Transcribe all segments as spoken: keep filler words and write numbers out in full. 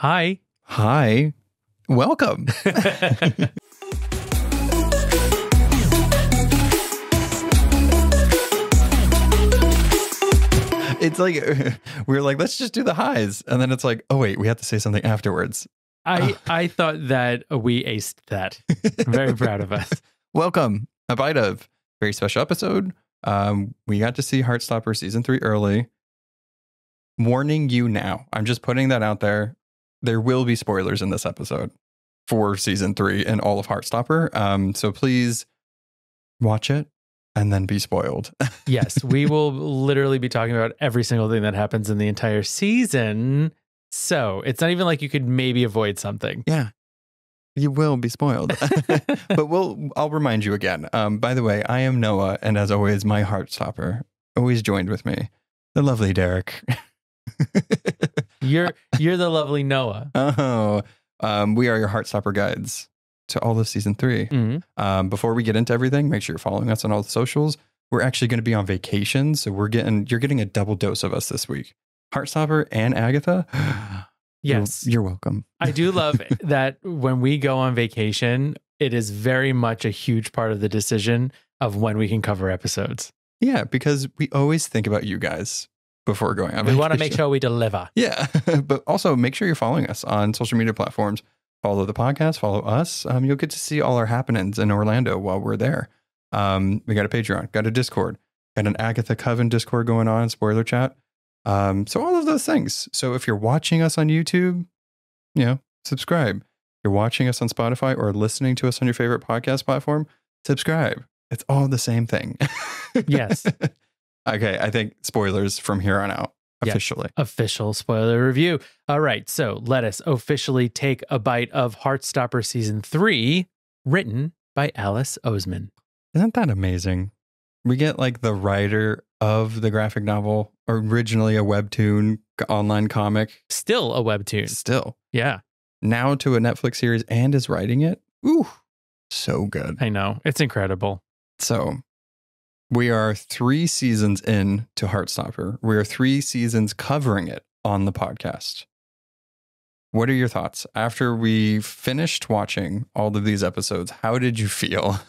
Hi. Hi. Welcome. It's like, we were like, let's just do the highs. And then it's like, oh, wait, we have to say something afterwards. I, I thought that we aced that. I'm very proud of us. Welcome. A Bite Of. Very special episode. Um, we got to see Heartstopper season three early. Warning you now. I'm just putting that out there. There will be spoilers in this episode for season three and all of Heartstopper. Um, so please watch it and then be spoiled. Yes, we will literally be talking about every single thing that happens in the entire season. So it's not even like you could maybe avoid something. Yeah, you will be spoiled. But we'll, I'll remind you again. Um, by the way, I am Noah. And as always, my Heartstopper always joined with me, the lovely Derek. You're you're the lovely Noah. Oh, um, we are your Heartstopper guides to all of season three. Mm-hmm. um, before we get into everything, make sure you're following us on all the socials. We're actually going to be on vacation, so we're getting you're getting a double dose of us this week. Heartstopper and Agatha. Yes, you're, you're welcome. I do love that when we go on vacation, it is very much a huge part of the decision of when we can cover episodes. Yeah, because we always think about you guys before going on. We want to make sure we deliver. Yeah. But also make sure you're following us on social media platforms. Follow the podcast, follow us. Um, you'll get to see all our happenings in Orlando while we're there. Um, we got a Patreon, got a Discord, got an Agatha Coven Discord going on, spoiler chat. Um, so all of those things. So if you're watching us on YouTube, you know, subscribe. If you're watching us on Spotify or listening to us on your favorite podcast platform, subscribe. It's all the same thing. Yes. Okay, I think spoilers from here on out, officially. Yes, official spoiler review. All right, so let us officially take a bite of Heartstopper Season three, written by Alice Oseman. Isn't that amazing? We get like the writer of the graphic novel, originally a webtoon, online comic. Still a webtoon. Still. Yeah. Now to a Netflix series and is writing it. Ooh, so good. I know. It's incredible. So... we are three seasons in to Heartstopper. We are three seasons covering it on the podcast. What are your thoughts? After we finished watching all of these episodes, how did you feel?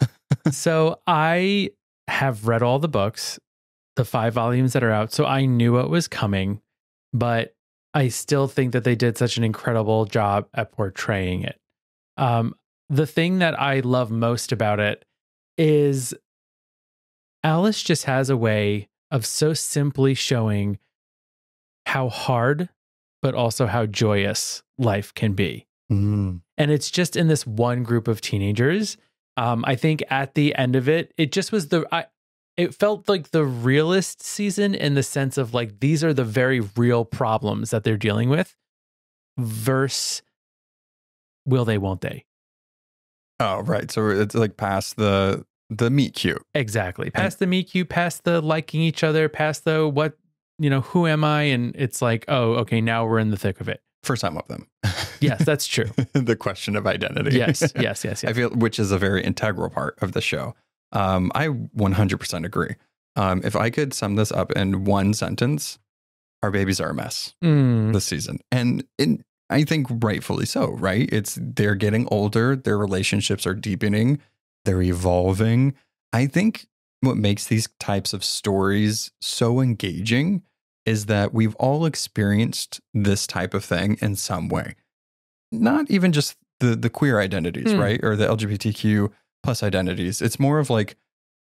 So I have read all the books, the five volumes that are out, so I knew what was coming, but I still think that they did such an incredible job at portraying it. Um, the thing that I love most about it is... Alice just has a way of so simply showing how hard, but also how joyous life can be. Mm. And it's just in this one group of teenagers. Um, I think at the end of it, it just was the, I, it felt like the realest season in the sense of like, these are the very real problems that they're dealing with versus will they, won't they? Oh, right. So it's like past the... the meet cute. Exactly. Past the meet cute, past the liking each other, past the what, you know, who am I? And it's like, oh, okay, now we're in the thick of it. For some of them. Yes, that's true. The question of identity. Yes, yes, yes, yes. I feel, which is a very integral part of the show. Um, I one hundred percent agree. Um, if I could sum this up in one sentence, our babies are a mess mm. this season. And in, I think rightfully so, right? It's, they're getting older. Their relationships are deepening. They're evolving. I think what makes these types of stories so engaging is that we've all experienced this type of thing in some way. Not even just the, the queer identities, mm. right? Or the L G B T Q plus identities. It's more of like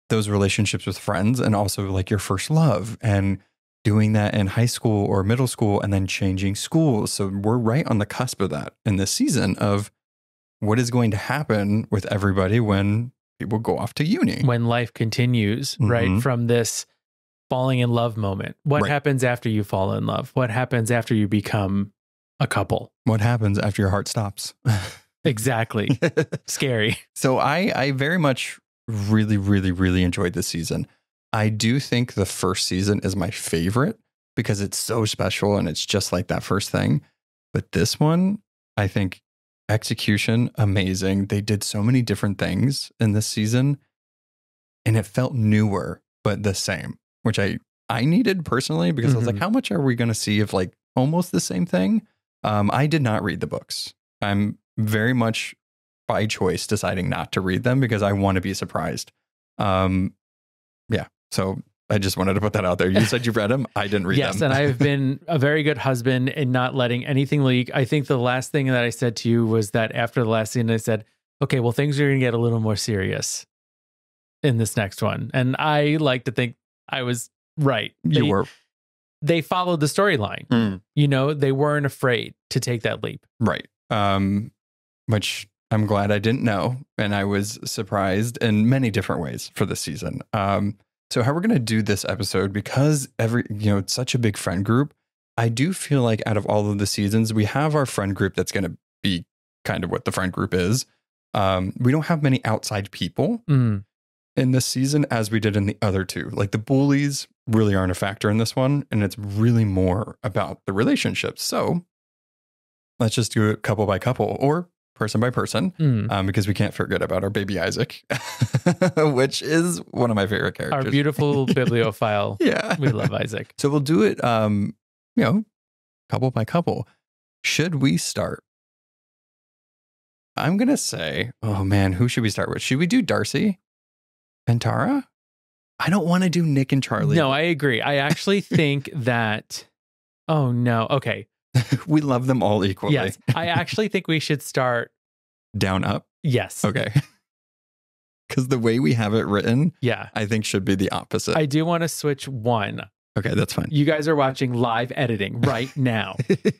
those relationships with friends and also like your first love and doing that in high school or middle school and then changing schools. So we're right on the cusp of that in this season of what is going to happen with everybody when people go off to uni? When life continues, mm-hmm. right? From this falling in love moment. What right. happens after you fall in love? What happens after you become a couple? What happens after your heart stops? Exactly. Scary. So I, I very much really, really, really enjoyed this season. I do think the first season is my favorite because it's so special and it's just like that first thing. But this one, I think... execution, amazing. They did so many different things in this season and it felt newer, but the same, which I, I needed personally because mm-hmm. I was like, how much are we going to see of like almost the same thing? Um, I did not read the books. I'm very much by choice deciding not to read them because I want to be surprised. Um, yeah. So I just wanted to put that out there. You said you read them. I didn't read yes, them. Yes, and I've been a very good husband in not letting anything leak. I think the last thing that I said to you was that after the last scene, I said, okay, well, things are going to get a little more serious in this next one. And I like to think I was right. They, you were. They followed the storyline. Mm. You know, they weren't afraid to take that leap. Right. Um, which I'm glad I didn't know. And I was surprised in many different ways for this season. Um, so how we're going to do this episode, because every, you know, it's such a big friend group. I do feel like out of all of the seasons, we have our friend group. That's going to be kind of what the friend group is. Um, we don't have many outside people mm. in this season as we did in the other two. Like the bullies really aren't a factor in this one. And it's really more about the relationships. So let's just do it couple by couple or person by person, mm. um, because we can't forget about our baby Isaac, which is one of my favorite characters. Our beautiful bibliophile. Yeah. We love Isaac. So we'll do it, um, you know, couple by couple. Should we start? I'm going to say, oh man, who should we start with? Should we do Darcy and Tara? I don't want to do Nick and Charlie. No, I agree. I actually think that, oh no. Okay. We love them all equally. Yes. I actually think we should start down up. Yes. Okay. Because the way we have it written, yeah, I think should be the opposite. I do want to switch one. Okay, that's fine. You guys are watching live editing right now.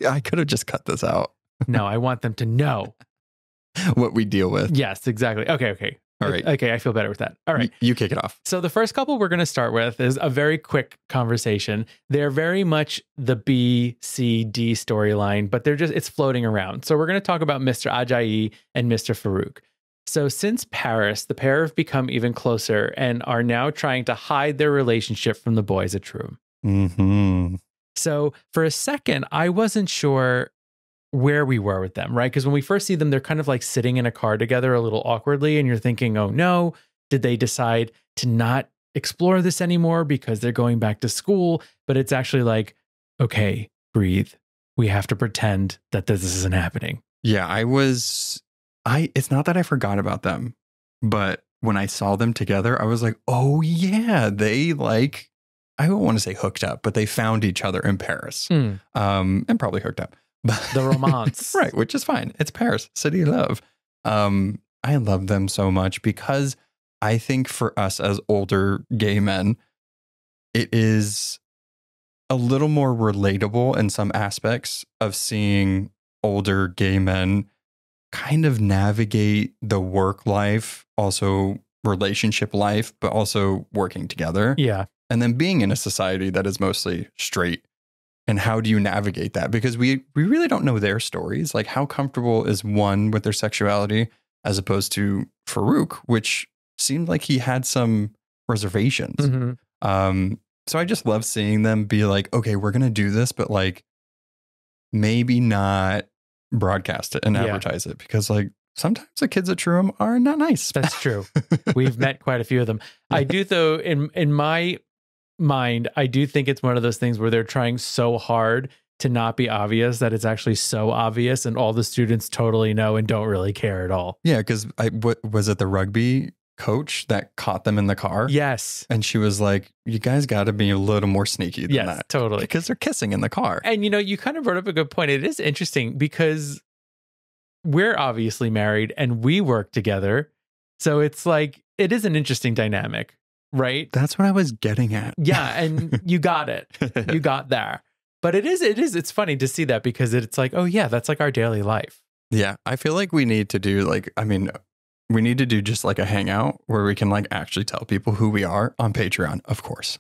I could have just cut this out. No, I want them to know what we deal with. Yes, exactly. Okay. Okay. All right. Okay. I feel better with that. All right. You, you kick it off. So the first couple we're going to start with is a very quick conversation. They're very much the B, C, D storyline, but they're just, it's floating around. So we're going to talk about Mister Ajayi and Mister Farouk. So since Paris, the pair have become even closer and are now trying to hide their relationship from the boys at Troom. Mm-hmm. So for a second, I wasn't sure where we were with them, right? Because when we first see them, they're kind of like sitting in a car together a little awkwardly. And you're thinking, oh no, did they decide to not explore this anymore because they're going back to school? But it's actually like, okay, breathe. We have to pretend that this isn't happening. Yeah, I was, I, it's not that I forgot about them, but when I saw them together, I was like, oh yeah, they like, I don't want to say hooked up, but they found each other in Paris mm. um, and probably hooked up. The romance. Right, which is fine. It's Paris, city of love. Um, I love them so much because I think for us as older gay men, it is a little more relatable in some aspects of seeing older gay men kind of navigate the work life, also relationship life, but also working together. Yeah. And then being in a society that is mostly straight. And how do you navigate that? Because we we really don't know their stories. Like how comfortable is one with their sexuality as opposed to Farouk, which seemed like he had some reservations. Mm-hmm. Um, so I just love seeing them be like, okay, we're going to do this, but like maybe not broadcast it and yeah. advertise it because like sometimes the kids at Troom are not nice. That's true. We've met quite a few of them. I do though, in in my mind, I do think it's one of those things where they're trying so hard to not be obvious that it's actually so obvious and all the students totally know and don't really care at all. Yeah, because I what was it the rugby coach that caught them in the car? Yes. And she was like, you guys got to be a little more sneaky than yes, that. Totally. Because they're kissing in the car. And you know, you kind of brought up a good point. It is interesting because we're obviously married and we work together. So it's like, it is an interesting dynamic. Right. That's what I was getting at. Yeah. And you got it. You got there. But it is, it is, it's funny to see that because it's like, oh yeah, that's like our daily life. Yeah. I feel like we need to do like, I mean, we need to do just like a hangout where we can like actually tell people who we are on Patreon, of course.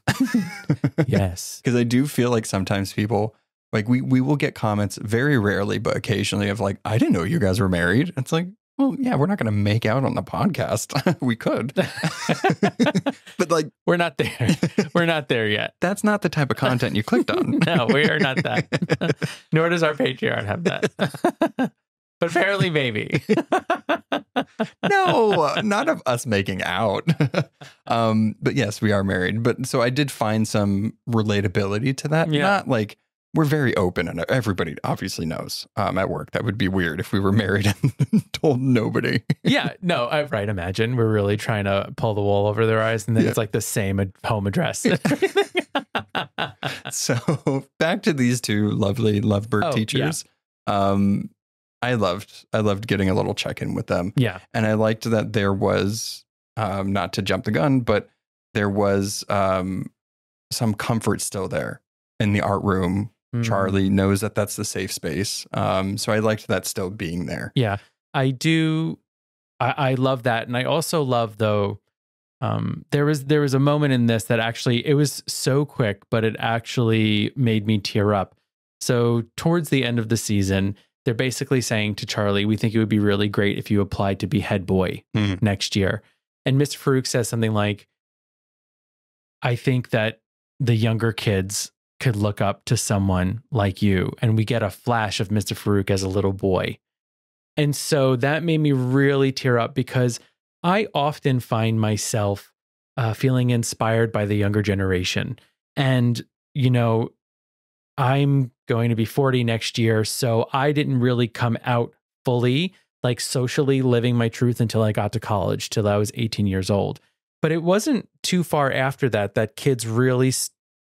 Yes. Because I do feel like sometimes people like we, we will get comments very rarely, but occasionally of like, I didn't know you guys were married. It's like, well, yeah, we're not going to make out on the podcast. We could. But like, we're not there. We're not there yet. That's not the type of content you clicked on. No, we are not that. Nor does our Patreon have that. But fairly maybe. No, not of us making out. Um, but yes, we are married. But so I did find some relatability to that. Yeah. Not like we're very open, and everybody obviously knows um, at work. That would be weird if we were married and told nobody. Yeah, no, I, right. Imagine we're really trying to pull the wool over their eyes, and then yeah. It's like the same home address. Yeah. So back to these two lovely lovebird oh, teachers. Yeah. Um, I loved, I loved getting a little check-in with them. Yeah. And I liked that there was, um, not to jump the gun, but there was um, some comfort still there in the art room. Mm. Charlie knows that that's the safe space. Um, so I liked that still being there. Yeah, I do. I, I love that. And I also love, though, um, there was there was a moment in this that actually, it was so quick, but it actually made me tear up. So towards the end of the season, they're basically saying to Charlie, we think it would be really great if you applied to be head boy mm. next year. And Mister Farouk says something like, I think that the younger kids could look up to someone like you. And we get a flash of Mister Farouk as a little boy. And so that made me really tear up, because I often find myself uh, feeling inspired by the younger generation. And, you know, I'm going to be forty next year, so I didn't really come out fully, like socially living my truth, until I got to college, till I was eighteen years old. But it wasn't too far after that that kids really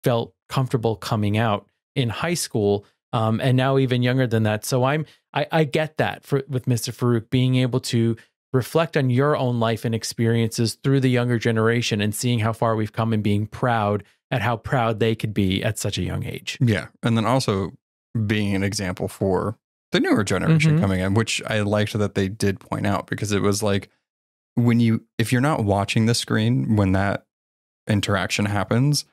felt comfortable coming out in high school, um, and now even younger than that. So I'm I, I get that for, with Mister Farouk, being able to reflect on your own life and experiences through the younger generation and seeing how far we've come and being proud at how proud they could be at such a young age. Yeah, and then also being an example for the newer generation mm-hmm. coming in, which I liked that they did point out, because it was like, when you, if you're not watching the screen when that interaction happens,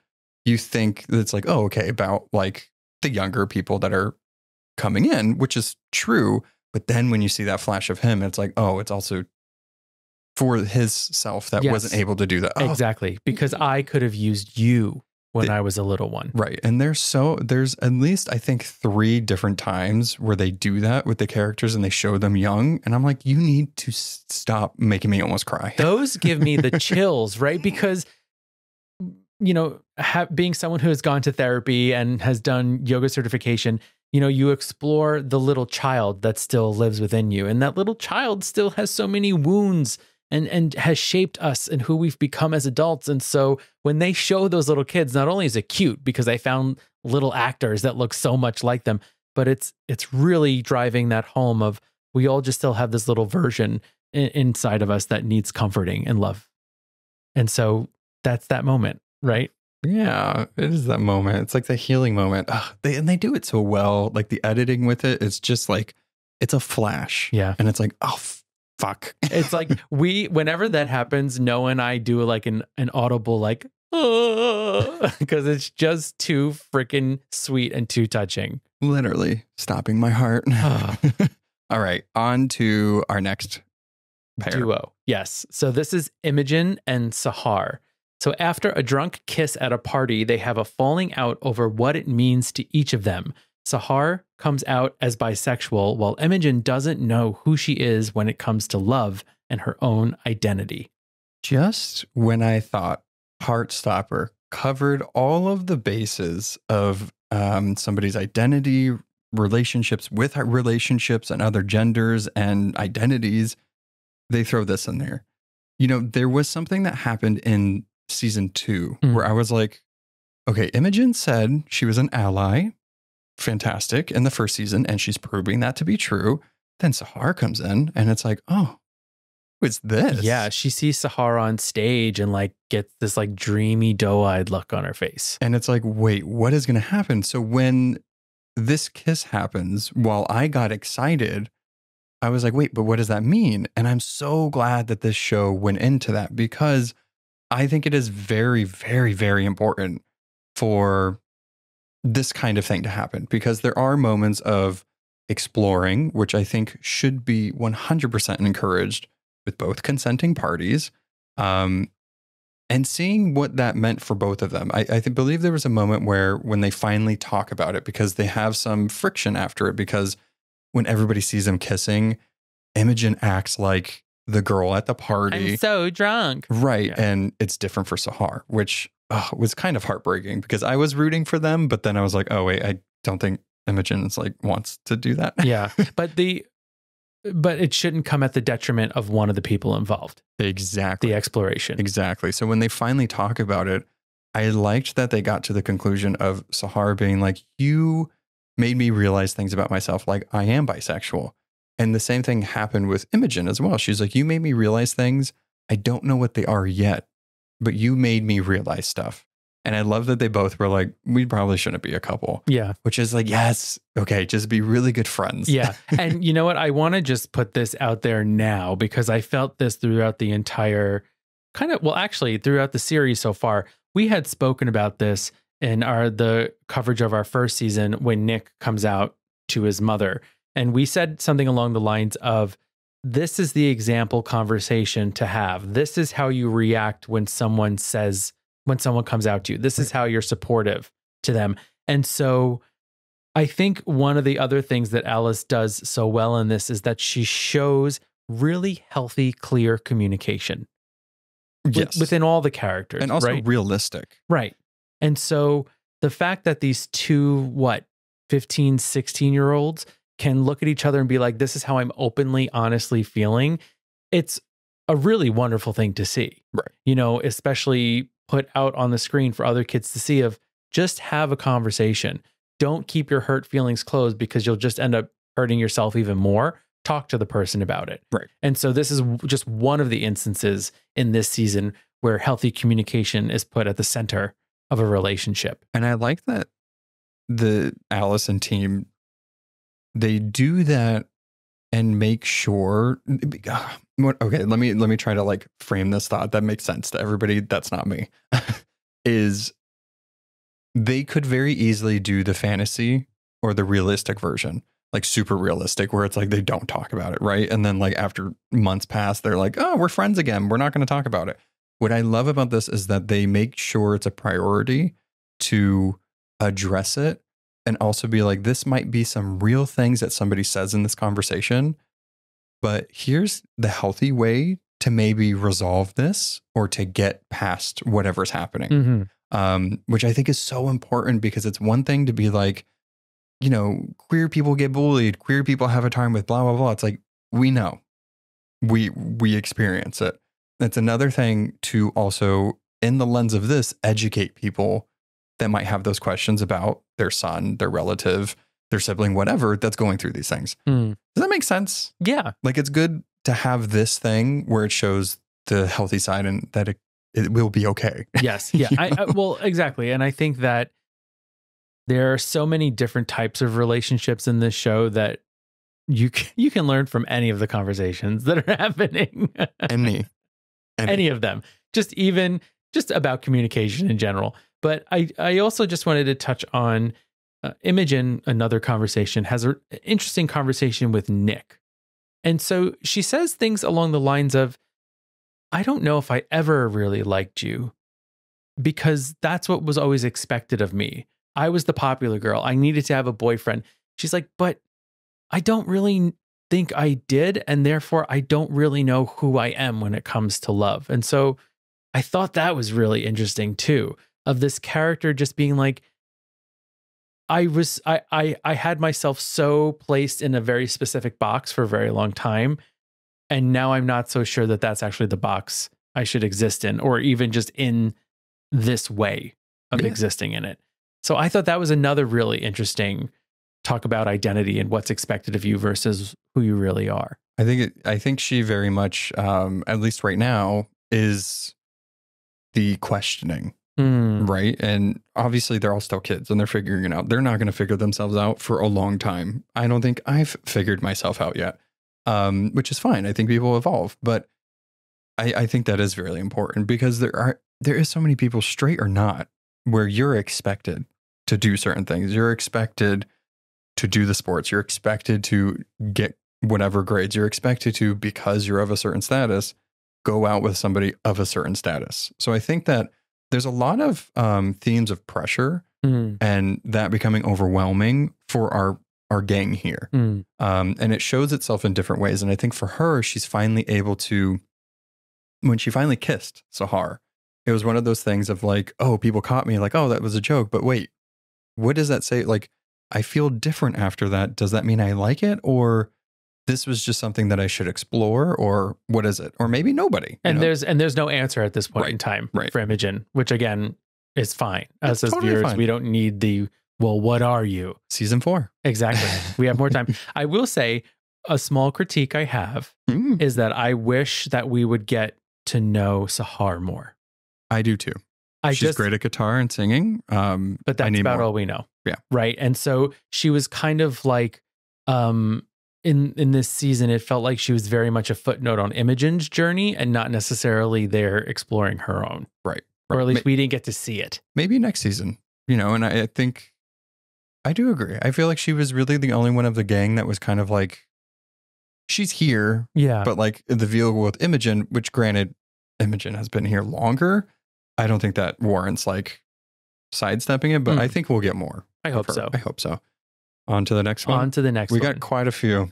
you think it's like, oh, okay, about like the younger people that are coming in, which is true. But then when you see that flash of him, it's like, oh, it's also for his self that yes. wasn't able to do that. Oh. Exactly. Because I could have used you when the, I was a little one. Right. And there's so there's at least, I think, three different times where they do that with the characters and they show them young. And I'm like, you need to stop making me almost cry. Those give me the chills, right? Because, you know, ha being someone who has gone to therapy and has done yoga certification, you know, you explore the little child that still lives within you. And that little child still has so many wounds and and has shaped us and who we've become as adults. And so when they show those little kids, not only is it cute because I found little actors that look so much like them, but it's it's really driving that home of, we all just still have this little version in, inside of us that needs comforting and love. And so that's that moment, right? Yeah, it is that moment. It's like the healing moment. Ugh, they, and they do it so well. Like the editing with it, it's just like, it's a flash. Yeah. And it's like, oh, fuck. It's like we, whenever that happens, Noah and I do like an, an audible, like, oh, because it's just too freaking sweet and too touching. Literally stopping my heart. Oh. All right. On to our next pair. Duo. Yes. So this is Imogen and Sahar. So after a drunk kiss at a party, they have a falling out over what it means to each of them. Sahar comes out as bisexual, while Imogen doesn't know who she is when it comes to love and her own identity. Just when I thought Heartstopper covered all of the bases of um, somebody's identity, relationships with her relationships and other genders and identities, they throw this in there. You know, there was something that happened in season two mm. where I was like, okay, Imogen said she was an ally. Fantastic. In the first season, and she's proving that to be true. Then Sahar comes in and it's like, oh, what's this? Yeah, she sees Sahar on stage and like gets this like dreamy, doe-eyed look on her face. And it's like, wait, what is going to happen? So when this kiss happens, while I got excited, I was like, wait, but what does that mean? And I'm so glad that this show went into that, because I think it is very, very, very important for this kind of thing to happen, because there are moments of exploring, which I think should be one hundred percent encouraged with both consenting parties, um, and seeing what that meant for both of them. I, I believe there was a moment where when they finally talk about it, because they have some friction after it, because when everybody sees them kissing, Imogen acts like the girl at the party. I'm so drunk. Right. Yeah. And it's different for Sahar, which uh, was kind of heartbreaking because I was rooting for them. But then I was like, oh, wait, I don't think Imogen's like wants to do that. Yeah. But the but it shouldn't come at the detriment of one of the people involved. Exactly. The exploration. Exactly. So when they finally talk about it, I liked that they got to the conclusion of Sahar being like, you made me realize things about myself, like I am bisexual. And the same thing happened with Imogen as well. She's like, you made me realize things. I don't know what they are yet, but you made me realize stuff. And I love that they both were like, we probably shouldn't be a couple. Yeah. Which is like, yes. Okay. Just be really good friends. Yeah. And you know what? I want to just put this out there now because I felt this throughout the entire kind of, well, actually throughout the series so far, we had spoken about this in our, the coverage of our first season when Nick comes out to his mother. And we said something along the lines of, this is the example conversation to have. This is how you react when someone says, when someone comes out to you. This is how you're supportive to them. And so I think one of the other things that Alice does so well in this is that she shows really healthy, clear communication. Yes. Within all the characters. And also right? realistic. Right. And so the fact that these two, what, fifteen, sixteen-year-olds can look at each other and be like, this is how I'm openly, honestly feeling. It's a really wonderful thing to see, right? You know, especially put out on the screen for other kids to see of just have a conversation. Don't keep your hurt feelings closed because you'll just end up hurting yourself even more. Talk to the person about it. Right. And so this is just one of the instances in this season where healthy communication is put at the center of a relationship. And I like that the Alice and team, they do that and make sure. Okay, let me let me try to like frame this thought that makes sense to everybody. That's not me. Is they could very easily do the fantasy or the realistic version, like super realistic, where it's like they don't talk about it, right? And then like after months pass, they're like, oh, we're friends again. We're not going to talk about it. What I love about this is that they make sure it's a priority to address it. And also be like, this might be some real things that somebody says in this conversation, but here's the healthy way to maybe resolve this or to get past whatever's happening, mm-hmm. um, which I think is so important because it's one thing to be like, you know, queer people get bullied, queer people have a time with blah, blah, blah. It's like, we know, we, we experience it. It's another thing to also, in the lens of this, educate people that might have those questions about their son, their relative, their sibling, whatever, that's going through these things. Mm. Does that make sense? Yeah. Like it's good to have this thing where it shows the healthy side and that it, it will be okay. Yes. Yeah. I, I, well, exactly. And I think that there are so many different types of relationships in this show that you can, you can learn from any of the conversations that are happening. Any. Any. Any of them. Just even just about communication in general. But I, I also just wanted to touch on uh, Imogen, another conversation, has an interesting conversation with Nick. And so she says things along the lines of, I don't know if I ever really liked you because that's what was always expected of me. I was the popular girl. I needed to have a boyfriend. She's like, but I don't really think I did. And therefore, I don't really know who I am when it comes to love. And so I thought that was really interesting, too. Of this character just being like, I was, I, I, I had myself so placed in a very specific box for a very long time. And now I'm not so sure that that's actually the box I should exist in, or even just in this way of yeah. existing in it. So I thought that was another really interesting talk about identity and what's expected of you versus who you really are. I think, it, I think she very much, um, at least right now, is the questioning. Mm. Right. And obviously they're all still kids and they're figuring it out. They're not going to figure themselves out for a long time. I don't think I've figured myself out yet, um, which is fine. I think people evolve. But I, I think that is really important because there are there is so many people, straight or not, where you're expected to do certain things. You're expected to do the sports. You're expected to get whatever grades. You're expected to, because you're of a certain status, go out with somebody of a certain status. So I think that there's a lot of um, themes of pressure mm. and that becoming overwhelming for our our gang here. Mm. Um, and it shows itself in different ways. And I think for her, she's finally able to, when she finally kissed Sahar, it was one of those things of like, oh, people caught me, like, oh, that was a joke. But wait, what does that say? Like, I feel different after that. Does that mean I like it? Or this was just something that I should explore, or what is it? Or maybe nobody. And know? there's and there's no answer at this point right, in time right. for Imogen, which again is fine. Us it's as totally viewers, fine. We don't need the, well, what are you? Season four. Exactly. We have more time. I will say a small critique I have mm. is that I wish that we would get to know Sahar more. I do too. I She's just, great at guitar and singing. Um, but that's about more. all we know. Yeah. Right. And so she was kind of like... um. In, in this season, it felt like she was very much a footnote on Imogen's journey and not necessarily there exploring her own. Right. right. Or at least maybe, we didn't get to see it. Maybe next season, you know, and I, I think I do agree. I feel like she was really the only one of the gang that was kind of like, she's here. Yeah. But like the vehicle with Imogen, which granted, Imogen has been here longer. I don't think that warrants like sidestepping it, but mm. I think we'll get more. I hope so. I hope so. On to the next one. On to the next one. We got quite a few.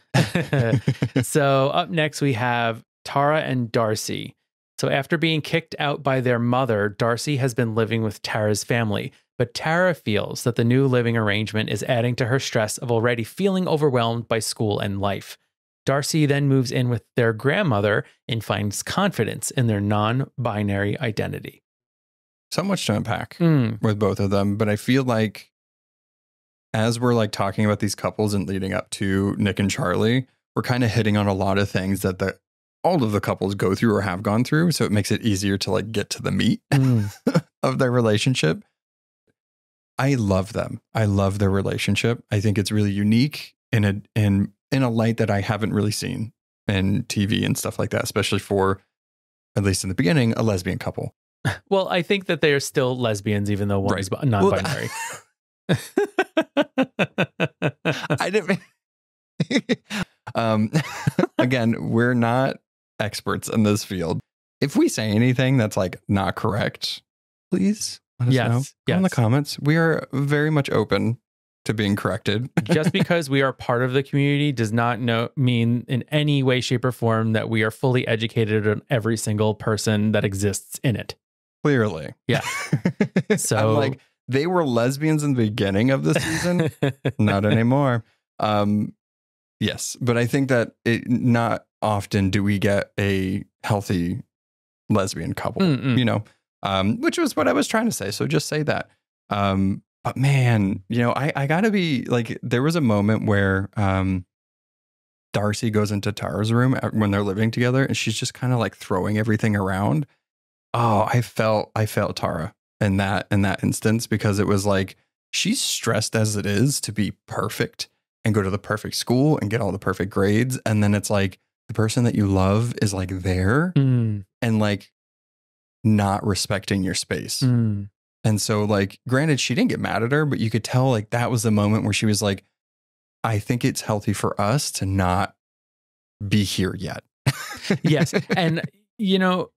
So up next we have Tara and Darcy. So after being kicked out by their mother, Darcy has been living with Tara's family. But Tara feels that the new living arrangement is adding to her stress of already feeling overwhelmed by school and life. Darcy then moves in with their grandmother and finds confidence in their non-binary identity. So much to unpack mm. with both of them, but I feel like as we're like talking about these couples and leading up to Nick and Charlie, we're kind of hitting on a lot of things that the all of the couples go through or have gone through. So it makes it easier to like get to the meat mm. of their relationship. I love them. I love their relationship. I think it's really unique in a in in a light that I haven't really seen in T V and stuff like that, especially for, at least in the beginning, a lesbian couple. Well, I think that they are still lesbians, even though one's right. non-binary. Well, I didn't um again, we're not experts in this field. If we say anything that's like not correct, please let us yes, know yes. in the comments. We are very much open to being corrected. Just because we are part of the community does not know mean in any way, shape, or form that we are fully educated on every single person that exists in it. Clearly. Yeah. So I'm like, they were lesbians in the beginning of the season. Not anymore. Um, yes. But I think that it, not often do we get a healthy lesbian couple, Mm-mm. you know, um, which was what I was trying to say. So just say that. Um, but man, you know, I, I gotta be like, there was a moment where um, Darcy goes into Tara's room when they're living together and she's just kind of like throwing everything around. Oh, I felt, I felt Tara. In that in that instance, because it was like she's stressed as it is to be perfect and go to the perfect school and get all the perfect grades. And then it's like the person that you love is like there mm. and like not respecting your space. Mm. And so like, granted, she didn't get mad at her, but you could tell like that was the moment where she was like, I think it's healthy for us to not be here yet. Yes. And, you know,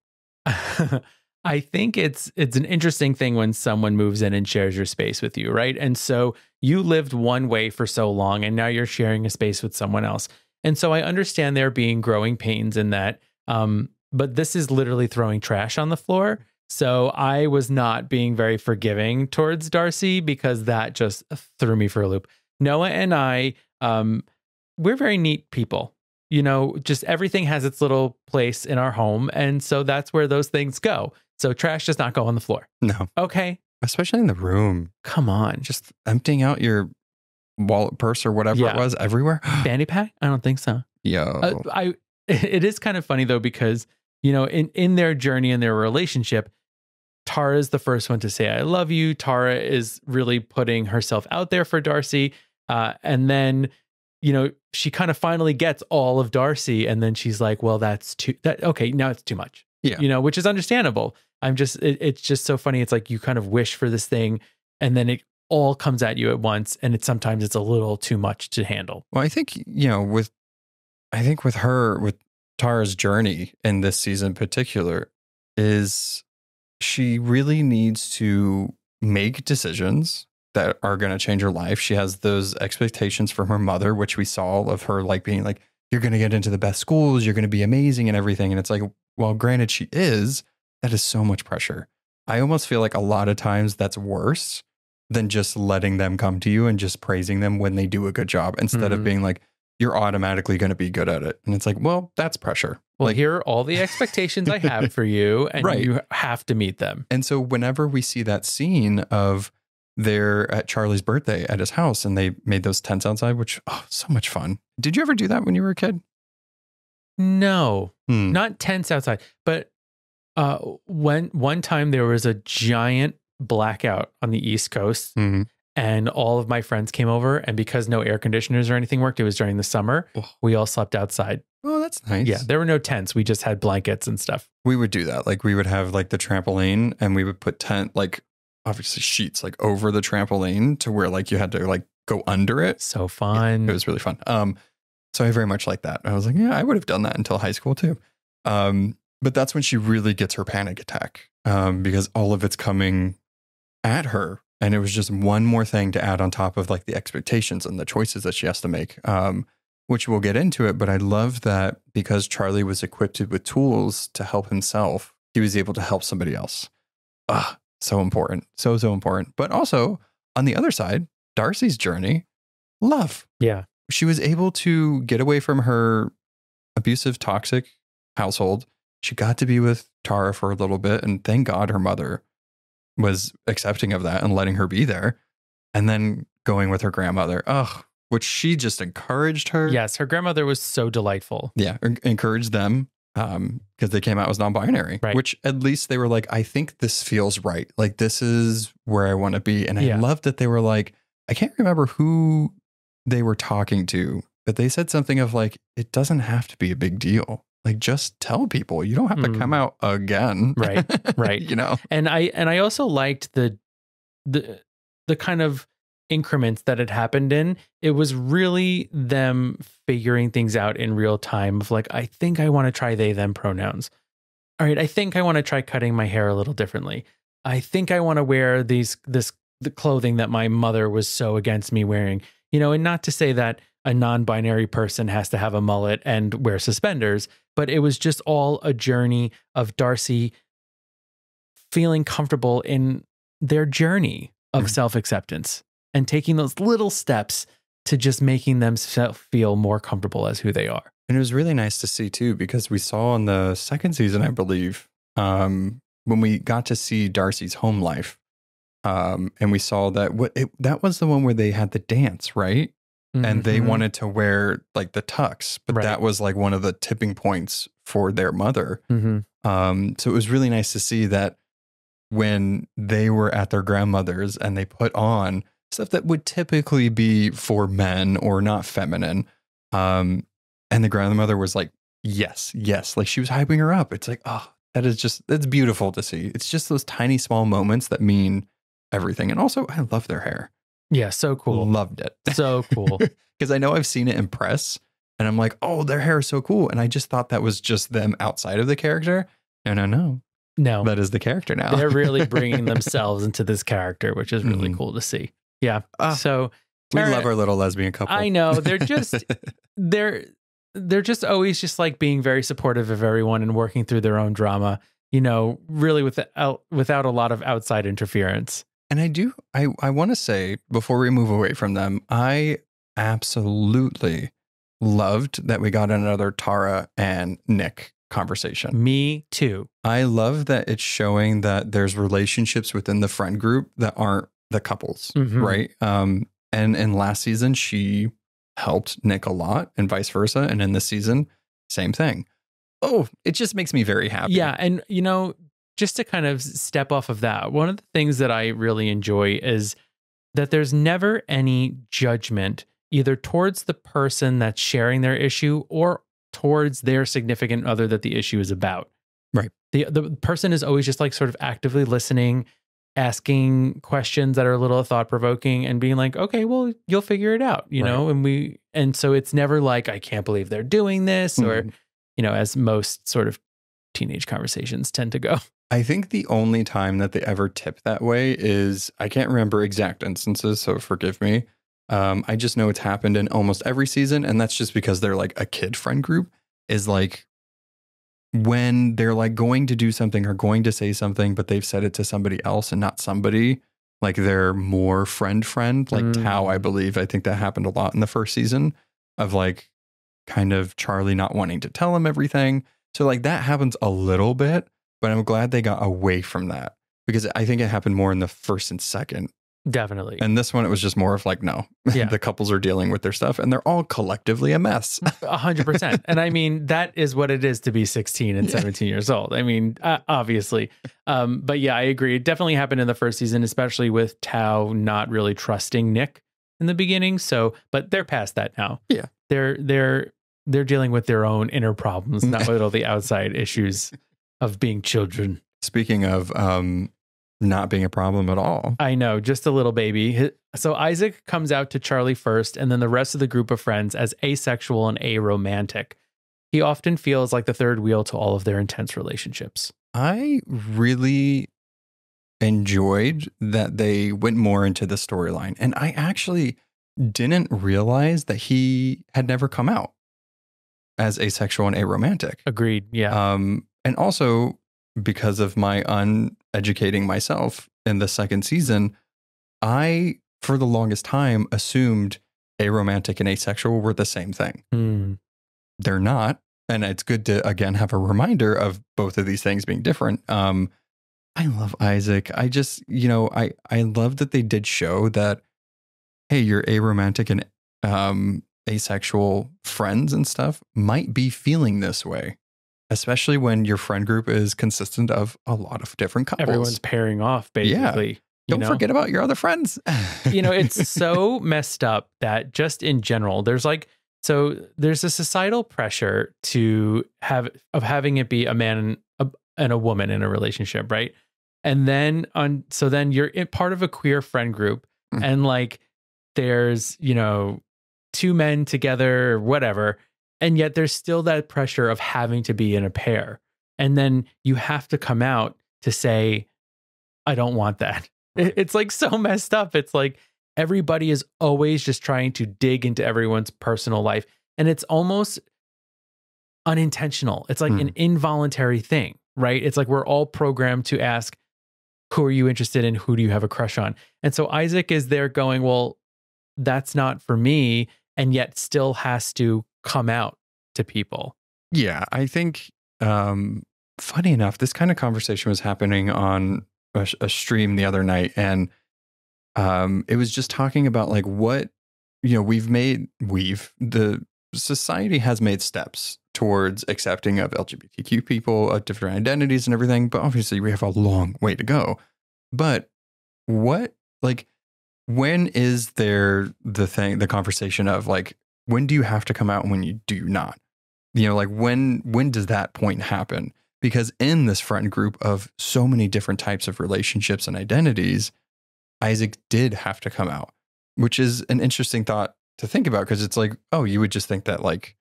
I think it's it's an interesting thing when someone moves in and shares your space with you, right? And so you lived one way for so long, and now you're sharing a space with someone else. And so I understand there being growing pains in that, um, but this is literally throwing trash on the floor. So I was not being very forgiving towards Darcy because that just threw me for a loop. Noah and I, um, we're very neat people. You know, just everything has its little place in our home. And so that's where those things go. So trash does not go on the floor. No. Okay. Especially in the room. Come on. Just emptying out your wallet, purse, or whatever yeah. it was everywhere. Fanny pack? I don't think so. Yo. Uh, I, it is kind of funny, though, because, you know, in, in their journey and their relationship, Tara is the first one to say, I love you. Tara is really putting herself out there for Darcy. Uh, and then... you know, she kind of finally gets all of Darcy and then she's like, well, that's too, that, okay, now it's too much. Yeah. You know, which is understandable. I'm just, it, it's just so funny. It's like you kind of wish for this thing and then it all comes at you at once. And it's sometimes it's a little too much to handle. Well, I think, you know, with, I think with her, with Tara's journey in this season in particular is she really needs to make decisions that are going to change her life. She has those expectations from her mother, which we saw of her, like being like, you're going to get into the best schools, you're going to be amazing and everything. And it's like, well, granted she is, that is so much pressure. I almost feel like a lot of times that's worse than just letting them come to you and just praising them when they do a good job, instead mm-hmm. of being like, you're automatically going to be good at it. And it's like, well, that's pressure. Well, like, here are all the expectations I have for you, and right. you have to meet them. And so whenever we see that scene of they're at Charlie's birthday at his house and they made those tents outside, which, oh, so much fun. Did you ever do that when you were a kid? No, hmm. not tents outside. But uh, when one time there was a giant blackout on the East Coast, mm-hmm. and all of my friends came over, and because no air conditioners or anything worked, it was during the summer, oh. we all slept outside. Oh, that's nice. Yeah, there were no tents. We just had blankets and stuff. We would do that. Like we would have like the trampoline, and we would put tent, like obviously sheets like over the trampoline to where like you had to like go under it. So fun. Yeah, it was really fun. Um, so I very much like that. I was like, yeah, I would have done that until high school too. Um, but that's when she really gets her panic attack, um, because all of it's coming at her. And it was just one more thing to add on top of like the expectations and the choices that she has to make, um, which we'll get into it. But I love that because Charlie was equipped with tools to help himself, he was able to help somebody else. Ah, so important. So, so important. But also on the other side, Darcy's journey, love. Yeah. She was able to get away from her abusive, toxic household. She got to be with Tara for a little bit. And thank God her mother was accepting of that and letting her be there, and then going with her grandmother, oh, which she just encouraged her. Yes, her grandmother was so delightful. Yeah, encouraged them um, because they came out as non-binary, right. which at least they were like, I think this feels right. Like, this is where I want to be. And I yeah. loved that they were like, I can't remember who they were talking to, but they said something of like, it doesn't have to be a big deal. Like, just tell people, you don't have to come out again. Right. Right. You know, and I, and I also liked the, the, the kind of increments that it happened in. It was really them figuring things out in real time of like, I think I want to try they, them pronouns. All right. I think I want to try cutting my hair a little differently. I think I want to wear these, this, the clothing that my mother was so against me wearing, you know, and not to say that a non-binary person has to have a mullet and wear suspenders, but it was just all a journey of Darcy feeling comfortable in their journey of mm-hmm. self-acceptance and taking those little steps to just making themselves feel more comfortable as who they are. And it was really nice to see too, because we saw in the second season, I believe, um, when we got to see Darcy's home life, um, and we saw that what it, that was the one where they had the dance, right? And they mm-hmm. wanted to wear like the tux, but right. that was like one of the tipping points for their mother. Mm-hmm. Um, so it was really nice to see that when they were at their grandmother's and they put on stuff that would typically be for men or not feminine. Um, and the grandmother was like, yes, yes. Like she was hyping her up. It's like, oh, that is just, that's beautiful to see. It's just those tiny, small moments that mean everything. And also I love their hair. Yeah, so cool. Loved it. So cool. Because I know I've seen it in press and I'm like, oh, their hair is so cool. And I just thought that was just them outside of the character. No, no, no. No. That is the character now. They're really bringing themselves into this character, which is really mm. cool to see. Yeah. Uh, so we love our little lesbian couple. I know. They're just, they're, they're just always just like being very supportive of everyone and working through their own drama, you know, really without, without a lot of outside interference. And I do, I, I want to say, before we move away from them, I absolutely loved that we got another Tara and Nick conversation. Me too. I love that it's showing that there's relationships within the friend group that aren't the couples, mm-hmm. right? Um, and in last season, she helped Nick a lot and vice versa. And in this season, same thing. Oh, it just makes me very happy. Yeah. And, you know, just to kind of step off of that, one of the things that I really enjoy is that there's never any judgment either towards the person that's sharing their issue or towards their significant other that the issue is about. Right. The, the person is always just like sort of actively listening, asking questions that are a little thought provoking and being like, okay, well, you'll figure it out, you right. know, and we, and so it's never like, I can't believe they're doing this mm-hmm. or, you know, as most sort of teenage conversations tend to go. I think the only time that they ever tip that way is, I can't remember exact instances, so forgive me. Um, I just know it's happened in almost every season, and that's just because they're like a kid friend group, is like when they're like going to do something or going to say something, but they've said it to somebody else and not somebody, like they're more friend friend, like mm. Tao, I believe. I think that happened a lot in the first season of like kind of Charlie not wanting to tell him everything. So like that happens a little bit, but I'm glad they got away from that because I think it happened more in the first and second. Definitely. And this one, it was just more of like, no, yeah. The couples are dealing with their stuff and they're all collectively a mess. A hundred percent. And I mean, that is what it is to be sixteen and yeah. seventeen years old. I mean, uh, obviously. Um, but yeah, I agree. It definitely happened in the first season, especially with Tao not really trusting Nick in the beginning. So, but they're past that now. Yeah. They're, they're, they're dealing with their own inner problems, not with all the outside issues of being children. Speaking of, um, not being a problem at all. I know, just a little baby. So Isaac comes out to Charlie first and then the rest of the group of friends as asexual and aromantic. He often feels like the third wheel to all of their intense relationships. I really enjoyed that they went more into the storyline. And I actually didn't realize that he had never come out as asexual and aromantic. Agreed, yeah. Um, and also because of my un... educating myself in the second season, I, for the longest time, assumed aromantic and asexual were the same thing. Mm. They're not. And it's good to, again, have a reminder of both of these things being different. Um, I love Isaac. I just, you know, I, I love that they did show that, hey, your aromantic and um, asexual friends and stuff might be feeling this way. Especially when your friend group is consistent of a lot of different couples. Everyone's pairing off, basically. Yeah. Don't you know? Forget about your other friends. You know, it's so messed up that just in general, there's like, so there's a societal pressure to have, of having it be a man and a, and a woman in a relationship, right? And then on, so then you're in part of a queer friend group mm-hmm. and like, there's, you know, two men together or whatever. And yet there's still that pressure of having to be in a pair. And then you have to come out to say, I don't want that. It's like so messed up. It's like everybody is always just trying to dig into everyone's personal life. And it's almost unintentional. It's like hmm. an involuntary thing, right? It's like we're all programmed to ask, who are you interested in? Who do you have a crush on? And so Isaac is there going, well, that's not for me. And yet still has to come out to people. Yeah, I think, um, funny enough, this kind of conversation was happening on a, a stream the other night. And um, it was just talking about like what, you know, we've made, we've, the society has made steps towards accepting of L G B T Q people, of different identities and everything. But obviously we have a long way to go. But what, like, when is there the thing, the conversation of like, when do you have to come out and when you do not? You know, like when when does that point happen? Because in this friend group of so many different types of relationships and identities, Isaac did have to come out, which is an interesting thought to think about because it's like, oh, you would just think that like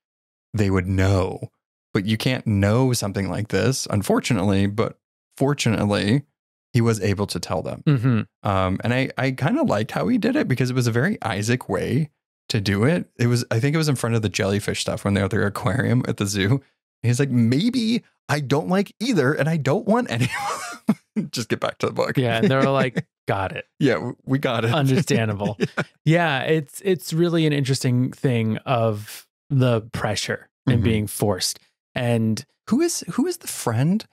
they would know, but you can't know something like this, unfortunately. But fortunately, he was able to tell them. Mm-hmm. um, and I, I kind of liked how he did it because it was a very Isaac way to do it. It was, I think it was in front of the jellyfish stuff when they were at their aquarium at the zoo. And he's like, maybe I don't like either, and I don't want any. Just get back to the book. Yeah, and they're like, got it. Yeah, we got it. Understandable. Yeah. yeah, it's it's really an interesting thing of the pressure and mm-hmm. being forced. And who is who is the friend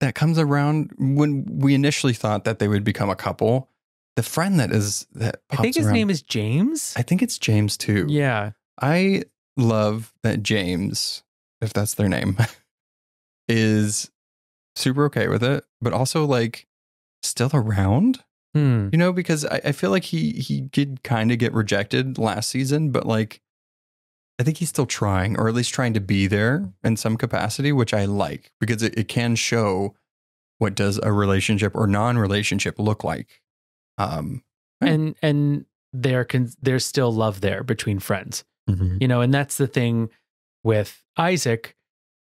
that comes around when we initially thought that they would become a couple? The friend that is that pops I think his around. Name is James. I think it's James too. Yeah. I love that James, if that's their name, is super okay with it, but also like still around. Hmm. You know, because I, I feel like he he did kind of get rejected last season, but like I think he's still trying, or at least trying to be there in some capacity, which I like because it, it can show what does a relationship or non-relationship look like. Um, and, and there can, there's still love there between friends, mm-hmm. you know, and that's the thing with Isaac.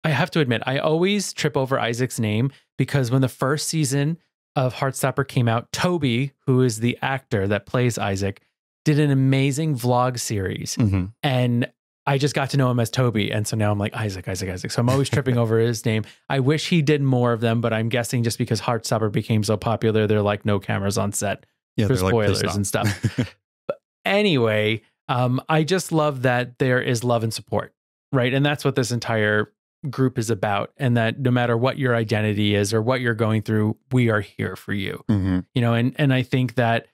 I have to admit, I always trip over Isaac's name because when the first season of Heartstopper came out, Toby, who is the actor that plays Isaac, did an amazing vlog series. Mm-hmm. And I just got to know him as Toby. And so now I'm like, Isaac, Isaac, Isaac. So I'm always tripping over his name. I wish he did more of them, but I'm guessing just because Heartstopper became so popular, they're like, no cameras on set. Yeah, for spoilers like and stuff. But anyway, um, I just love that there is love and support, right? And that's what this entire group is about. And that no matter what your identity is or what you're going through, we are here for you. Mm-hmm. You know, and, and I think that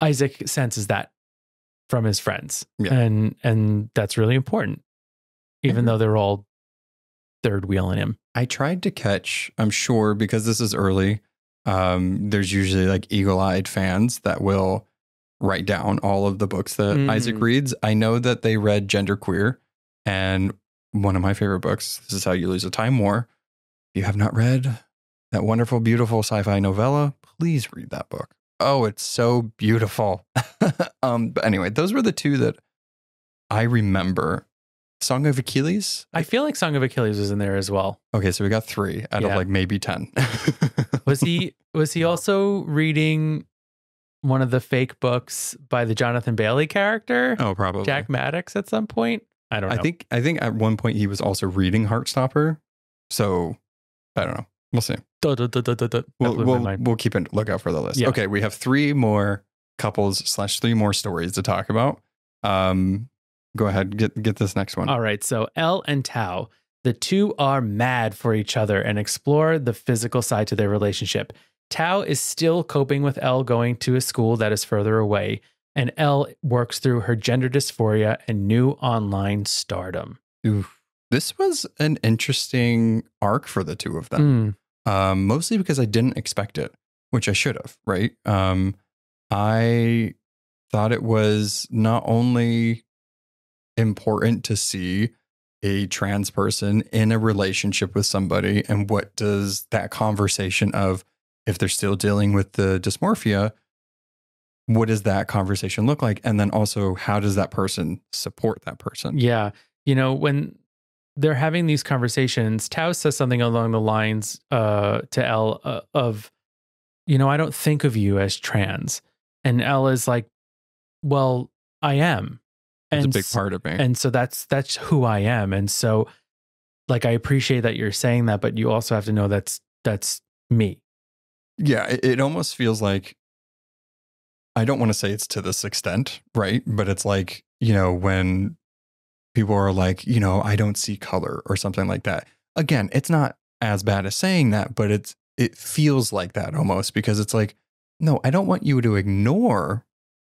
Isaac senses that from his friends. Yeah. And, and that's really important, even mm-hmm. though they're all third wheeling him. I tried to catch, I'm sure, because this is early, um, there's usually like eagle-eyed fans that will write down all of the books that mm. Isaac reads. I know that they read Gender Queer, and one of my favorite books, This Is How You Lose a Time War. If you have not read that wonderful, beautiful sci-fi novella, please read that book. Oh, it's so beautiful. um, but anyway, those were the two that I remember. Song of Achilles? I feel like Song of Achilles was in there as well. Okay, so we got three out yeah. of like maybe ten. was he was he also reading one of the fake books by the Jonathan Bailey character? Oh, probably. Jack Maddox at some point? I don't know. I think I think at one point he was also reading Heartstopper. So, I don't know. We'll see. Duh, duh, duh, duh, duh, duh. We'll, we'll, we'll keep a lookout for the list. Yeah. Okay, we have three more couples slash three more stories to talk about. Um, go ahead, get, get this next one. All right, so Elle and Tao. The two are mad for each other and explore the physical side to their relationship. Tao is still coping with Elle going to a school that is further away, and Elle works through her gender dysphoria and new online stardom. Oof. This was an interesting arc for the two of them, mm. um, mostly because I didn't expect it, which I should have, right? Um, I thought it was not only important to see a trans person in a relationship with somebody, and what does that conversation of, if they're still dealing with the dysmorphia, what does that conversation look like? And then also, how does that person support that person? Yeah. You know, when they're having these conversations, Tao says something along the lines uh, to Elle uh, of, you know, I don't think of you as trans. And Elle is like, well, I am. It's a big part of me. And so that's, that's who I am. And so like, I appreciate that you're saying that, but you also have to know that's, that's me. Yeah. It, it almost feels like, I don't want to say it's to this extent, right? But it's like, you know, when people are like, you know, I don't see color or something like that. Again, it's not as bad as saying that, but it's, it feels like that almost, because it's like, no, I don't want you to ignore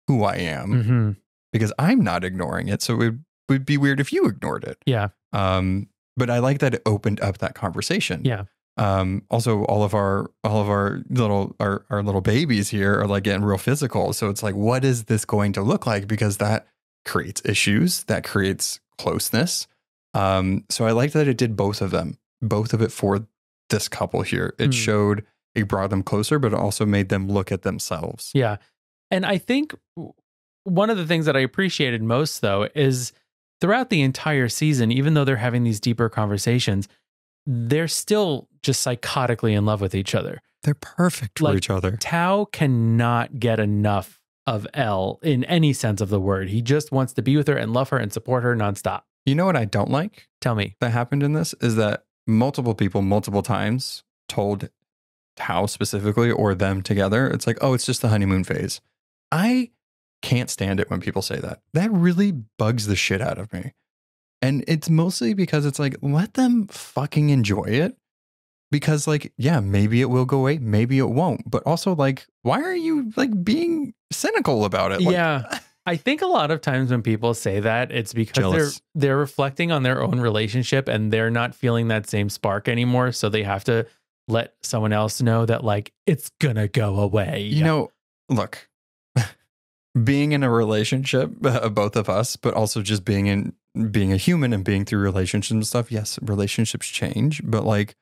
who I am mm-hmm. because I'm not ignoring it. So it would be weird if you ignored it. Yeah. Um, but I like that it opened up that conversation. Yeah. Um, also all of our, all of our little, our, our little babies here are like getting real physical. So it's like, what is this going to look like? Because that creates issues, that creates closeness. Um, so I like that it did both of them, both of it for this couple here. It mm. showed, it brought them closer, but it also made them look at themselves. Yeah. And I think one of the things that I appreciated most though, is throughout the entire season, even though they're having these deeper conversations, they're still just psychotically in love with each other. They're perfect for like, each other. Tao cannot get enough of Elle in any sense of the word. He just wants to be with her and love her and support her nonstop. You know what I don't like? Tell me. That happened in this is that multiple people, multiple times told Tao specifically or them together. It's like, oh, it's just the honeymoon phase. I can't stand it when people say that. That really bugs the shit out of me. And it's mostly because it's like, let them fucking enjoy it. Because like, yeah, maybe it will go away. Maybe it won't. But also like, why are you like being cynical about it? Like, yeah. I think a lot of times when people say that, it's because jealous. they're they're reflecting on their own relationship and they're not feeling that same spark anymore. So they have to let someone else know that like, it's gonna go away. You know, look, being in a relationship, uh, both of us, but also just being in, being a human and being through relationships and stuff. Yes, relationships change, but like,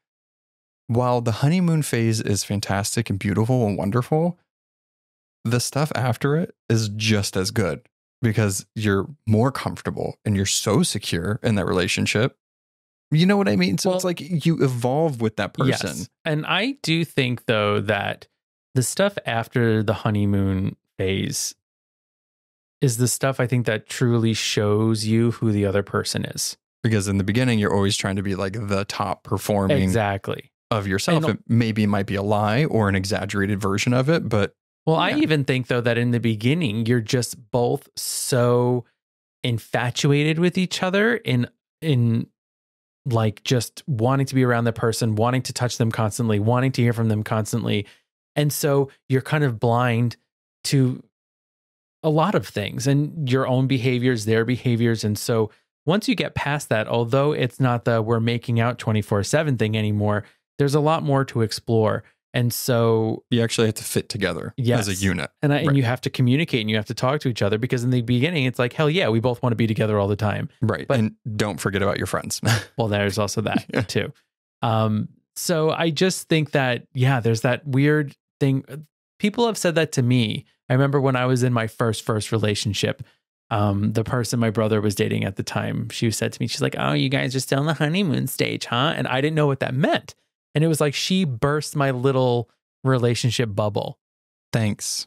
while the honeymoon phase is fantastic and beautiful and wonderful, the stuff after it is just as good because you're more comfortable and you're so secure in that relationship You know what I mean? So well, it's like you evolve with that person. Yes. And I do think, though, that the stuff after the honeymoon phase is the stuff I think that truly shows you who the other person is. Because in the beginning, you're always trying to be like the top performing exactly of yourself. And it maybe it might be a lie or an exaggerated version of it. But well, yeah. I even think, though, that in the beginning, you're just both so infatuated with each other in in. like just wanting to be around the person, wanting to touch them constantly, wanting to hear from them constantly. And so you're kind of blind to a lot of things and your own behaviors, their behaviors. And so once you get past that, although it's not the we're making out twenty-four seven thing anymore, there's a lot more to explore. And so you actually have to fit together yes. as a unit. And, I, right. and you have to communicate and you have to talk to each other, because in the beginning, it's like, hell yeah, we both want to be together all the time. Right. But, and don't forget about your friends. Well, there's also that yeah. too. Um, so I just think that, yeah, there's that weird thing. People have said that to me. I remember when I was in my first, first relationship, um, the person my brother was dating at the time, she said to me, she's like, oh, you guys are still in the honeymoon stage, huh? And I didn't know what that meant. And it was like, she burst my little relationship bubble. Thanks.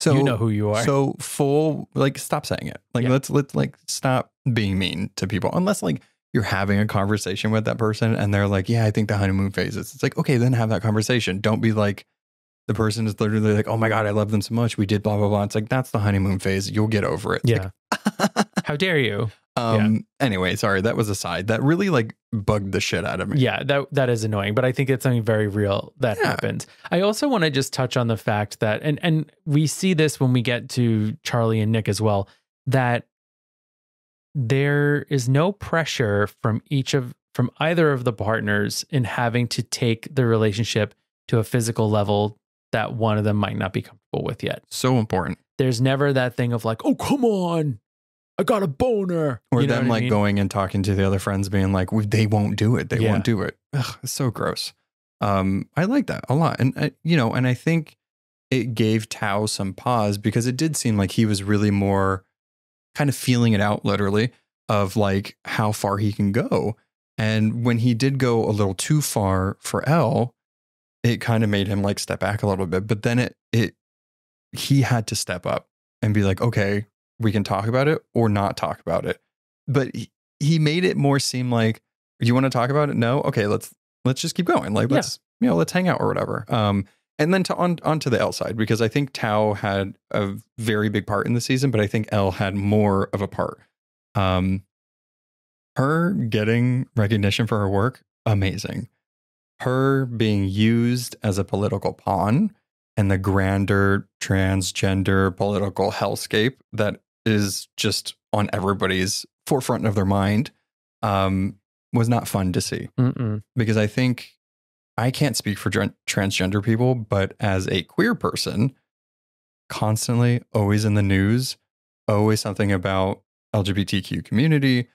So you know who you are. So full, like, stop saying it. Like, yeah. let's, let's like stop being mean to people. Unless like you're having a conversation with that person and they're like, yeah, I think the honeymoon phase is. It's like, okay, then have that conversation. Don't be like, the person is literally like, oh my God, I love them so much. We did blah, blah, blah. It's like, that's the honeymoon phase. You'll get over it. Yeah. Like, how dare you? Um, yeah. Anyway, sorry, that was a side that really like bugged the shit out of me. Yeah, that that is annoying, but I think it's something very real that yeah. happened. I also want to just touch on the fact that, and and we see this when we get to Charlie and Nick as well, that there is no pressure from each of from either of the partners in having to take the relationship to a physical level that one of them might not be comfortable with yet. So important. There's never that thing of like, oh, come on, I got a boner. Or you know them like I mean? going and talking to the other friends being like, they won't do it. They yeah. won't do it. Ugh, it's so gross. Um, I like that a lot. And, I, you know, and I think it gave Tao some pause, because it did seem like he was really more kind of feeling it out, literally, of like how far he can go. And when he did go a little too far for Elle, it kind of made him like step back a little bit. But then it, it, he had to step up and be like, okay, we can talk about it or not talk about it. But he, he made it more seem like, you want to talk about it? No. Okay. Let's, let's just keep going. Like, let's, yeah. you know, let's hang out or whatever. Um, and then to on, on to the Elle side, because I think Tao had a very big part in the season, but I think Elle had more of a part. Um, her getting recognition for her work, amazing. Her being used as a political pawn and the grander transgender political hellscape that is just on everybody's forefront of their mind, um, was not fun to see. Mm-mm. Because I think, I can't speak for transgender people, but as a queer person, constantly, always in the news, always something about L G B T Q community,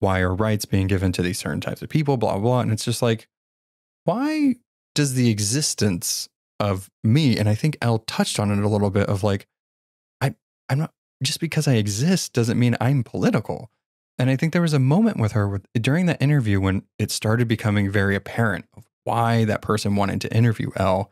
why are rights being given to these certain types of people, blah, blah, blah. And it's just like, why does the existence of me, and I think Elle touched on it a little bit, of like, I, I'm not, just because I exist doesn't mean I'm political. And I think there was a moment with her with, during that interview when it started becoming very apparent of why that person wanted to interview Elle,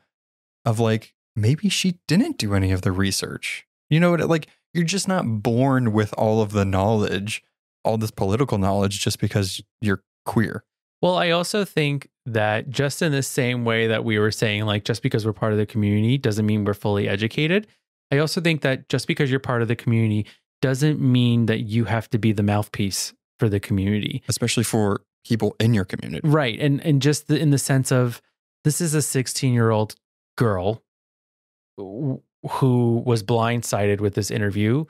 of like, maybe she didn't do any of the research. You know what, like, you're just not born with all of the knowledge, all this political knowledge, just because you're queer. Well, I also think that just in the same way that we were saying, like, just because we're part of the community doesn't mean we're fully educated. I also think that just because you're part of the community doesn't mean that you have to be the mouthpiece for the community. Especially for people in your community. Right. And, and just the, in the sense of, this is a sixteen-year-old girl who was blindsided with this interview,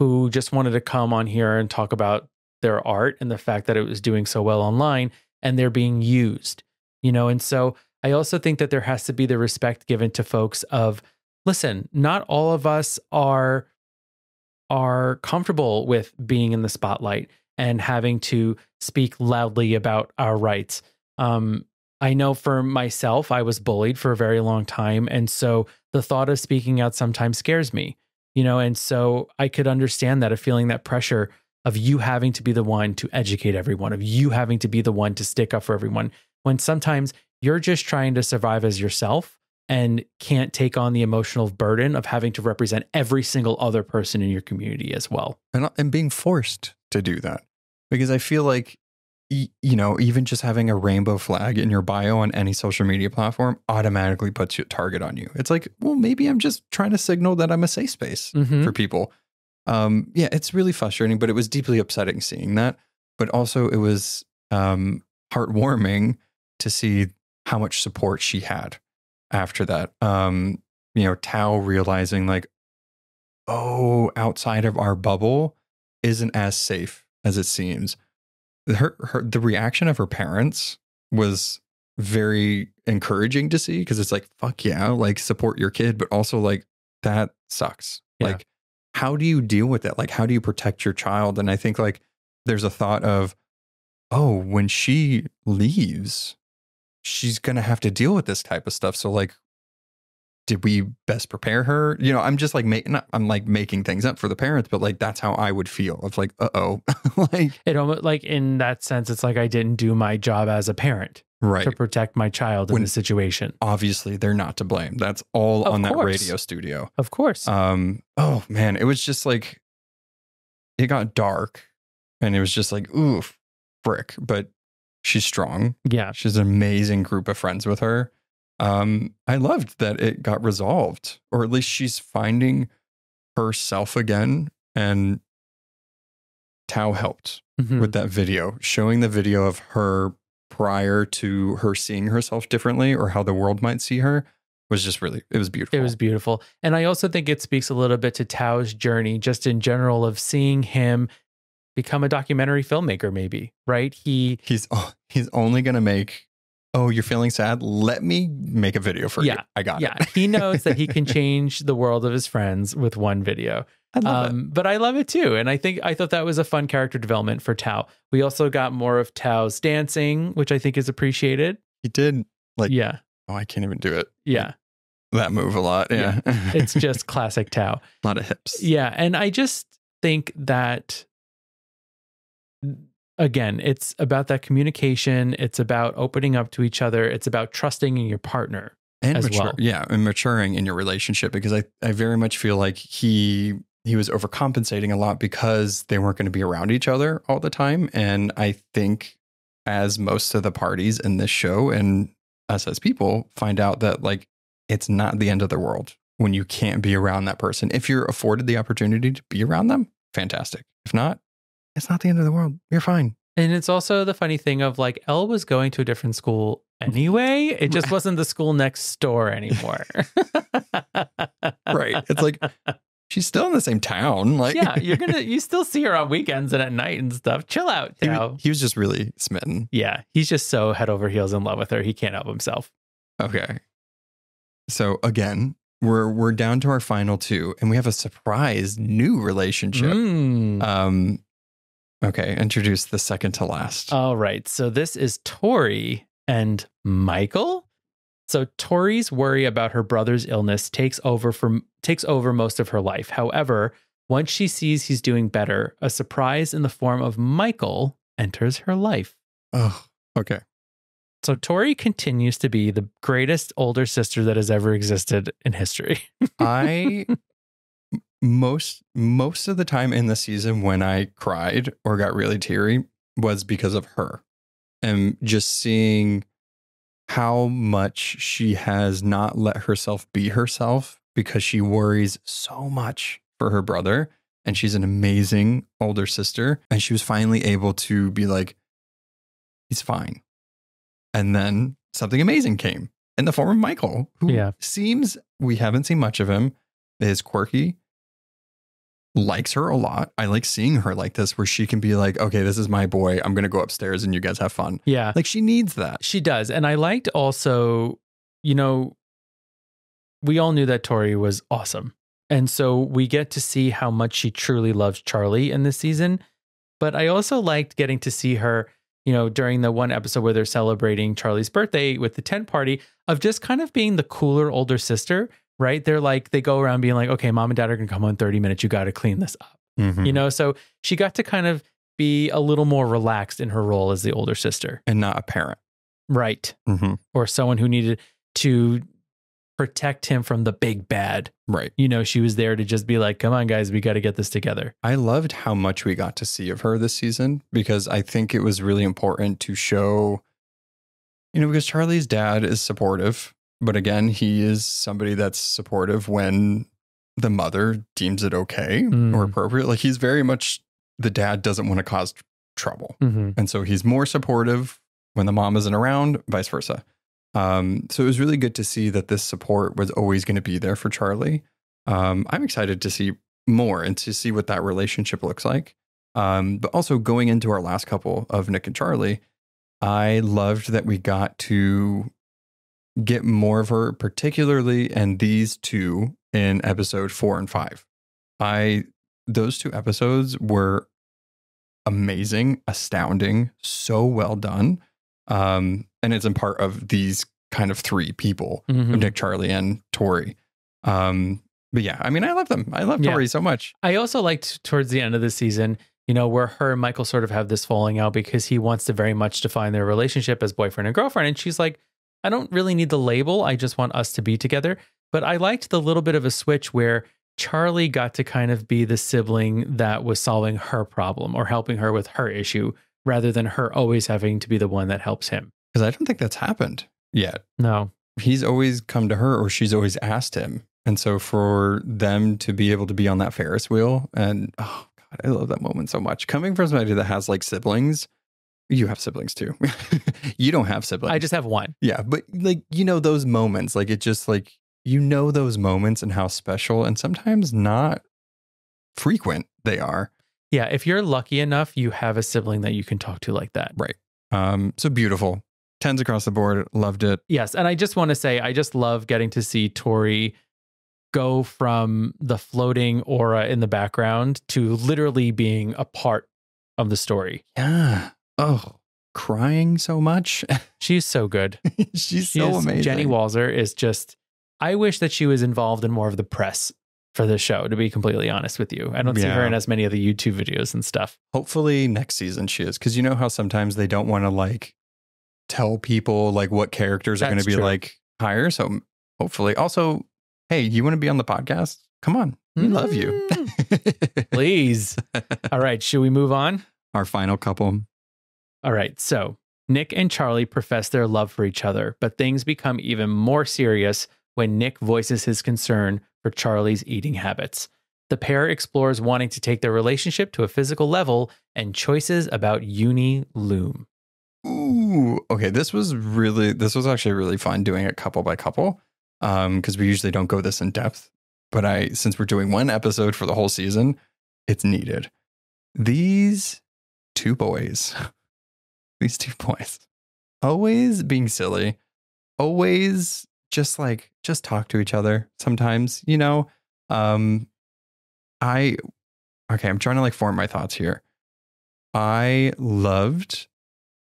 who just wanted to come on here and talk about their art and the fact that it was doing so well online. And they're being used, you know? And so I also think that there has to be the respect given to folks of, listen, not all of us are, are comfortable with being in the spotlight and having to speak loudly about our rights. Um, I know for myself, I was bullied for a very long time. And so the thought of speaking out sometimes scares me, you know? And so I could understand that, of feeling that pressure of you having to be the one to educate everyone, of you having to be the one to stick up for everyone, when sometimes you're just trying to survive as yourself and can't take on the emotional burden of having to represent every single other person in your community as well. And, and being forced to do that, because I feel like, you know, even just having a rainbow flag in your bio on any social media platform automatically puts a target on you. It's like, well, maybe I'm just trying to signal that I'm a safe space mm-hmm. for people. Um, yeah, it's really frustrating, but it was deeply upsetting seeing that. But also it was um, heartwarming to see how much support she had after that. Um, you know, Tao realizing like, oh, outside of our bubble isn't as safe as it seems. Her, her the reaction of her parents was very encouraging to see, because it's like, fuck yeah, like support your kid, but also like that sucks. Yeah. Like, how do you deal with that? Like, how do you protect your child? And I think like there's a thought of, oh, when she leaves, she's going to have to deal with this type of stuff. So like, did we best prepare her? You know, I'm just like making, I'm like making things up for the parents, but like, that's how I would feel. It's like, uh-oh. Like it almost like in that sense, it's like, I didn't do my job as a parent right. to protect my child in the situation. Obviously they're not to blame. That's all on that radio studio. Of course. Um, oh man, it was just like, it got dark and it was just like, ooh, frick, but she's strong. Yeah. She's an amazing group of friends with her. Um, I loved that it got resolved, or at least she's finding herself again. And Tao helped mm-hmm. with that video, showing the video of her prior to her seeing herself differently or how the world might see her was just really, it was beautiful. It was beautiful. And I also think it speaks a little bit to Tao's journey just in general of seeing him become a documentary filmmaker, maybe, right? He He's, he's only going to make... oh, you're feeling sad? Let me make a video for yeah, you. I got yeah. it. Yeah, he knows that he can change the world of his friends with one video. I love um, it. But I love it too. And I think I thought that was a fun character development for Tao. We also got more of Tao's dancing, which I think is appreciated. He did. Like, yeah. Oh, I can't even do it. Yeah. That move a lot. Yeah. yeah. It's just classic Tao. A lot of hips. Yeah. And I just think that... again, it's about that communication. It's about opening up to each other. It's about trusting in your partner and as mature, well. Yeah, and maturing in your relationship, because I, I very much feel like he he was overcompensating a lot because they weren't going to be around each other all the time. And I think as most of the parties in this show and us as people find out that like it's not the end of the world when you can't be around that person. If you're afforded the opportunity to be around them, fantastic. If not, it's not the end of the world. You're fine. And it's also the funny thing of like, Elle was going to a different school anyway. It just wasn't the school next door anymore. Right. It's like, she's still in the same town. Like, yeah, you're going to, you still see her on weekends and at night and stuff. Chill out, Tao. He, he was just really smitten. Yeah. He's just so head over heels in love with her. He can't help himself. Okay. So again, we're, we're down to our final two, and we have a surprise new relationship. Mm. Um, Okay, introduce the second to last. All right, so this is Tori and Michael. So Tori's worry about her brother's illness takes over from takes over most of her life. However, once she sees he's doing better, a surprise in the form of Michael enters her life. Oh, okay. So Tori continues to be the greatest older sister that has ever existed in history. I... Most most of the time in the season when I cried or got really teary was because of her, and just seeing how much she has not let herself be herself because she worries so much for her brother, and she's an amazing older sister, and she was finally able to be like, he's fine. And then something amazing came in the form of Michael, who yeah. seems, we haven't seen much of him, is quirky. Likes her a lot. I like seeing her like this, where she can be like, okay, this is my boy. I'm going to go upstairs and you guys have fun. Yeah. Like she needs that. She does. And I liked also, you know, we all knew that Tori was awesome. And so we get to see how much she truly loves Charlie in this season. But I also liked getting to see her, you know, during the one episode where they're celebrating Charlie's birthday with the tent party, of just kind of being the cooler older sister. Right? They're like, they go around being like, okay, mom and dad are going to come on thirty minutes. You got to clean this up. mm-hmm. you know? So she got to kind of be a little more relaxed in her role as the older sister. And not a parent. Right. Mm-hmm. Or someone who needed to protect him from the big bad. Right. You know, she was there to just be like, come on, guys, we got to get this together. I loved how much we got to see of her this season, because I think it was really important to show, you know, because Charlie's dad is supportive. But again, he is somebody that's supportive when the mother deems it okay mm. or appropriate. Like, he's very much, the dad doesn't want to cause trouble. Mm-hmm. And so he's more supportive when the mom isn't around, vice versa. Um, so it was really good to see that this support was always going to be there for Charlie. Um, I'm excited to see more and to see what that relationship looks like. Um, but also going into our last couple of Nick and Charlie, I loved that we got to get more of her, particularly and these two in episode four and five. I, those two episodes were amazing, astounding, so well done. Um, and it's in part of these kind of three people, mm-hmm. Nick, Charlie, and Tori. Um, but yeah, I mean, I love them. I love yeah. Tori so much. I also liked towards the end of the season, you know, where her and Michael sort of have this falling out because he wants to very much define their relationship as boyfriend and girlfriend. And she's like, I don't really need the label. I just want us to be together. But I liked the little bit of a switch where Charlie got to kind of be the sibling that was solving her problem or helping her with her issue, rather than her always having to be the one that helps him. Because I don't think that's happened yet. No. He's always come to her, or she's always asked him. And so for them to be able to be on that Ferris wheel, and oh God, I love that moment so much. Coming from somebody that has like siblings, you have siblings too. You don't have siblings. I just have one. Yeah. But like, you know, those moments, like it just like, you know, those moments and how special and sometimes not frequent they are. Yeah. If you're lucky enough, you have a sibling that you can talk to like that. Right. Um, so beautiful. Tens across the board. Loved it. Yes. And I just want to say, I just love getting to see Tori go from the floating aura in the background to literally being a part of the story. Yeah. Oh, crying so much. She's so good. She's, She's so amazing. Jenny Walser is just, I wish that she was involved in more of the press for the show, to be completely honest with you. I don't yeah. see her in as many of the YouTube videos and stuff. Hopefully next season she is, because you know how sometimes they don't want to like tell people like what characters That's are going to be true. Like higher. So hopefully also, hey, you want to be on the podcast? Come on. We mm-hmm. love you. Please. All right. Should we move on? Our final couple. All right, so Nick and Charlie profess their love for each other, but things become even more serious when Nick voices his concern for Charlie's eating habits. The pair explores wanting to take their relationship to a physical level, and choices about uni loom. Ooh, okay, this was really, this was actually really fun doing it couple by couple, um, because we usually don't go this in depth, but I, since we're doing one episode for the whole season, it's needed. These two boys... These two boys always being silly, always just like, just talk to each other sometimes, you know, um, I, okay, I'm trying to like form my thoughts here. I loved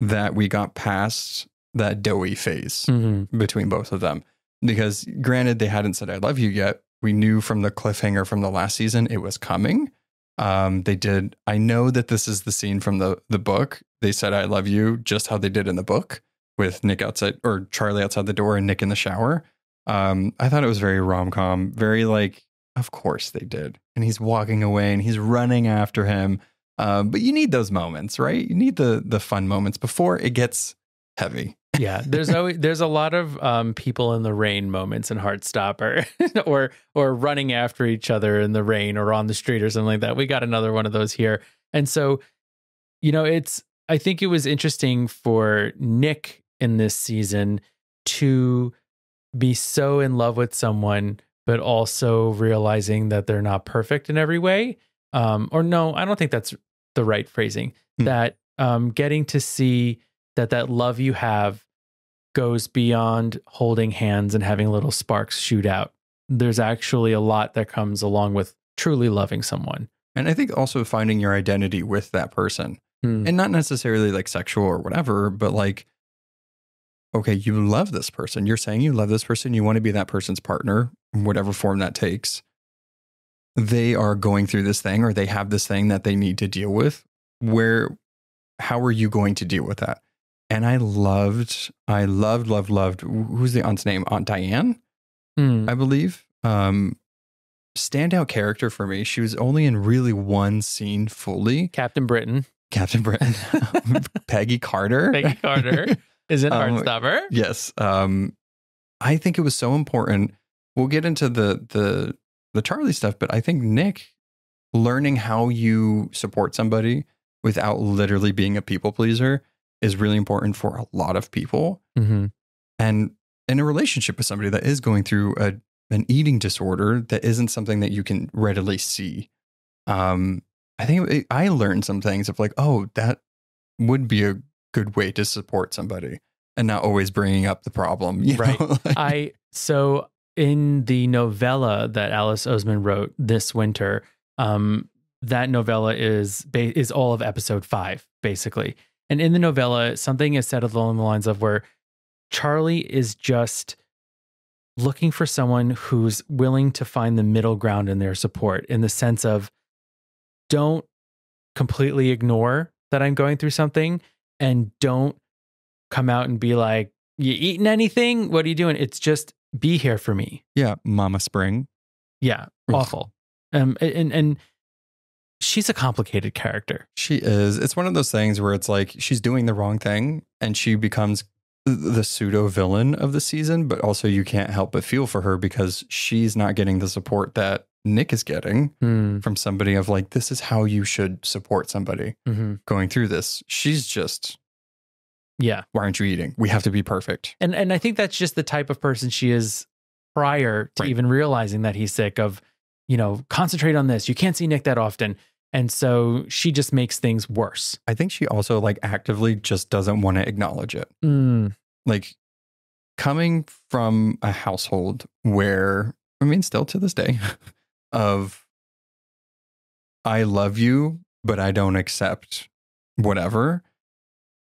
that we got past that doughy phase mm-hmm. between both of them, because granted, they hadn't said, I love you yet. We knew from the cliffhanger from the last season, it was coming. Um, they did. I know that this is the scene from the, the book. They said, I love you, just how they did in the book with Nick outside or Charlie outside the door and Nick in the shower. Um, I thought it was very rom-com, very like, of course they did. And he's walking away and he's running after him. Um, but you need those moments, right? You need the, the fun moments before it gets heavy. Yeah, there's always, there's a lot of um, people in the rain moments in Heartstopper or or running after each other in the rain or on the street or something like that. We got another one of those here. And so, you know, it's, I think it was interesting for Nick in this season to be so in love with someone, but also realizing that they're not perfect in every way. Um, or no, I don't think that's the right phrasing, mm. that um, getting to see that that love you have goes beyond holding hands and having little sparks shoot out. There's actually a lot that comes along with truly loving someone. And I think also finding your identity with that person hmm. and not necessarily like sexual or whatever, but like, okay, you love this person. You're saying you love this person. You want to be that person's partner, whatever form that takes. they are going through this thing, or they have this thing that they need to deal with, where, how are you going to deal with that? And I loved, I loved, loved, loved, who's the aunt's name? Aunt Diane, mm. I believe. Um, standout character for me. She was only in really one scene fully. Captain Britain. Captain Britain. Peggy Carter. Peggy Carter is in um, Heartstopper. Yes. Um, I think it was so important. We'll get into the, the, the Charlie stuff, but I think Nick learning how you support somebody without literally being a people pleaser is really important for a lot of people. Mm-hmm. And in a relationship with somebody that is going through a, an eating disorder, that isn't something that you can readily see. Um, I think it, I learned some things of like, oh, that would be a good way to support somebody and not always bringing up the problem. You right. know? Like, I, so in the novella that Alice Oseman wrote this winter, um, that novella is, is all of episode five, basically. And in the novella, something is said along the lines of where Charlie is just looking for someone who's willing to find the middle ground in their support, in the sense of, don't completely ignore that I'm going through something, and don't come out and be like, you eating anything? What are you doing? It's just, be here for me. Yeah. Mama Spring. Yeah. Awful. Um, and, and, she's a complicated character. She is. It's one of those things where it's like she's doing the wrong thing and she becomes the pseudo villain of the season. But also you can't help but feel for her because she's not getting the support that Nick is getting mm. from somebody of like, this is how you should support somebody mm-hmm. going through this. She's just, yeah. Why aren't you eating? We have to be perfect. And, and I think that's just the type of person she is prior to right. even realizing that he's sick of, you know, concentrate on this. You can't see Nick that often. And so she just makes things worse. I think she also like actively just doesn't want to acknowledge it. Mm. Like coming from a household where, I mean, still to this day of, I love you, but I don't accept whatever.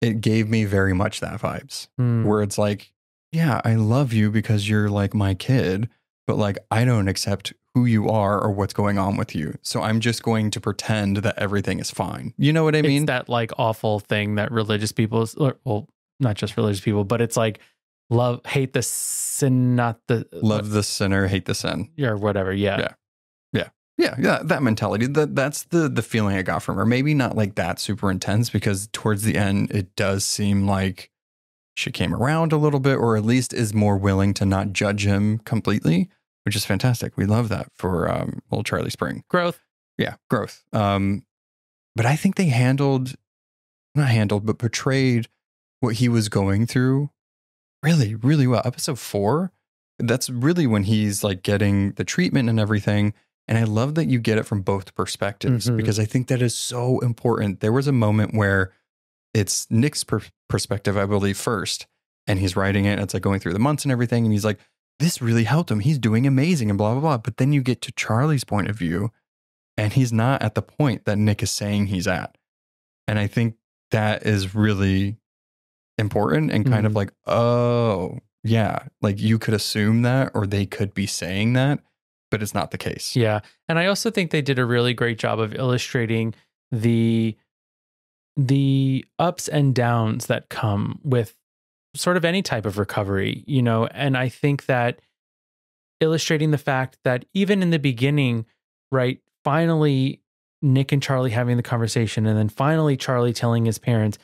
It gave me very much that vibes mm. where it's like, yeah, I love you because you're like my kid, but like, I don't accept who you are or what's going on with you. So I'm just going to pretend that everything is fine. You know what I mean? It's that like awful thing that religious people, well, not just religious people, but it's like love, hate the sin, not the love what? the sinner, hate the sin. Yeah, or whatever. Yeah. Yeah. Yeah. Yeah. Yeah. That mentality. That that's the, the feeling I got from her. Maybe not like that super intense, because towards the end, it does seem like she came around a little bit, or at least is more willing to not judge him completely. Which is fantastic. We love that for um, old Charlie Spring. Growth. Yeah, growth. Um, but I think they handled, not handled, but portrayed what he was going through really, really well. Episode four, that's really when he's like getting the treatment and everything. And I love that you get it from both perspectives mm-hmm. because I think that is so important. There was a moment where it's Nick's per perspective, I believe, first. And he's writing it. And it's like going through the months and everything. And he's like, this really helped him. He's doing amazing and blah, blah, blah. But then you get to Charlie's point of view and he's not at the point that Nick is saying he's at. And I think that is really important and kind mm-hmm. of like, oh, yeah, like you could assume that, or they could be saying that, but it's not the case. Yeah. And I also think they did a really great job of illustrating the, the ups and downs that come with sort of any type of recovery, you know, and I think that illustrating the fact that even in the beginning, right, finally Nick and Charlie having the conversation, and then finally Charlie telling his parents,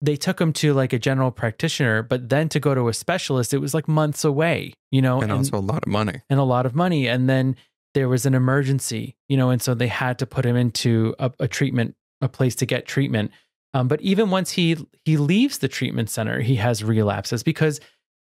they took him to like a general practitioner, but then to go to a specialist, it was like months away, you know, and, and also a lot of money and a lot of money. And then there was an emergency, you know, and so they had to put him into a, a treatment, a place to get treatment. Um, but even once he he leaves the treatment center, he has relapses because,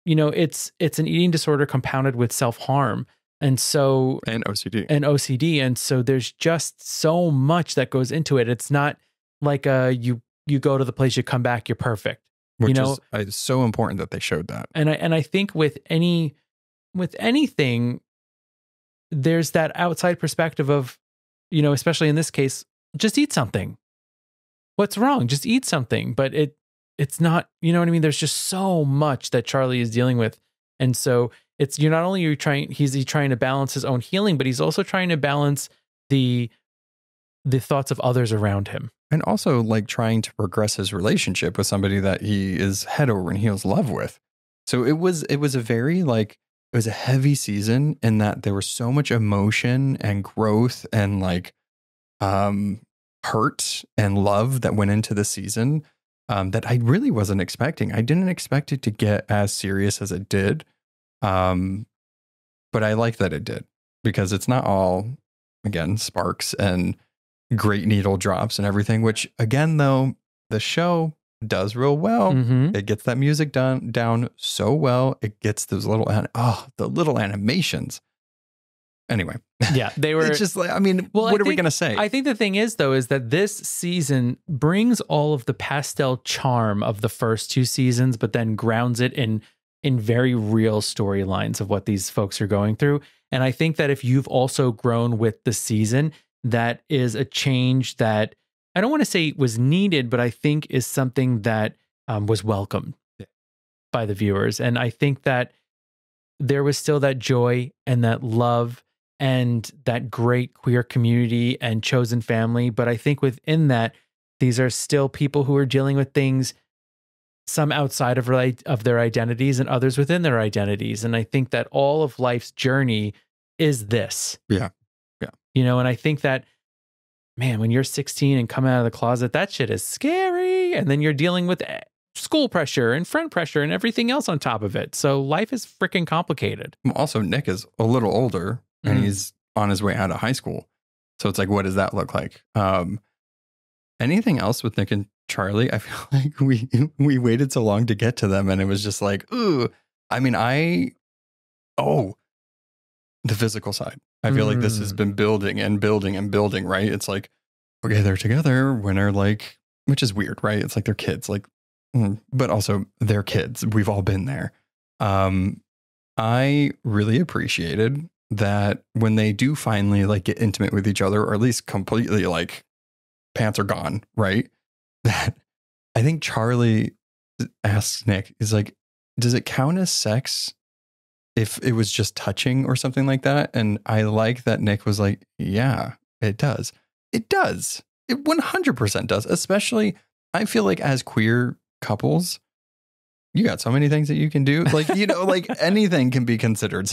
you know, it's it's an eating disorder compounded with self-harm. And so and O C D and O C D. And so there's just so much that goes into it. It's not like uh, you you go to the place, you come back, you're perfect. Which you know? is uh, so important that they showed that. And I and I think with any with anything, there's that outside perspective of, you know, especially in this case, just eat something. What's wrong? Just eat something. But it, it's not, you know what I mean? There's just so much that Charlie is dealing with. And so It's you're not only are you trying he's he trying to balance his own healing, but he's also trying to balance the the thoughts of others around him. And also like trying to progress his relationship with somebody that he is head over and heels in love with. So it was it was a very like it was a heavy season in that there was so much emotion and growth and like um hurt and love that went into the season um, that I really wasn't expecting. I didn't expect it to get as serious as it did. Um, but I like that it did, because it's not all, again, sparks and great needle drops and everything, which again, though, the show does real well. Mm-hmm. It gets that music done down so well. It gets those little, oh, the little animations. Anyway. Yeah, they were it's just like, I mean, well, what I are think, we going to say? I think the thing is, though, is that this season brings all of the pastel charm of the first two seasons, but then grounds it in in very real storylines of what these folks are going through. And I think that if you've also grown with the season, that is a change that I don't want to say was needed, but I think is something that um, was welcomed by the viewers. And I think that there was still that joy and that love and that great queer community and chosen family. But I think within that, these are still people who are dealing with things, some outside of, of their identities and others within their identities. And I think that all of life's journey is this. Yeah. Yeah. You know, and I think that, man, when you're sixteen and coming out of the closet, that shit is scary. And then you're dealing with school pressure and friend pressure and everything else on top of it. So life is freaking complicated. Also, Nick is a little older and mm. he's on his way out of high school. So it's like, what does that look like? Um, anything else with Nick and Charlie? I feel like we we waited so long to get to them, and it was just like, ooh. I mean, I oh, the physical side. I feel mm. like this has been building and building and building, right? It's like, okay, they're together when they're like, which is weird, right? It's like they're kids, like, mm, but also they're kids. We've all been there. Um, I really appreciated that when they do finally like get intimate with each other, or at least completely like pants are gone, right? That I think Charlie asks Nick, is like, does it count as sex if it was just touching or something like that? And I like that Nick was like, yeah, it does. It does. It one hundred percent does. Especially, I feel like as queer couples, you got so many things that you can do. Like, you know, like anything can be considered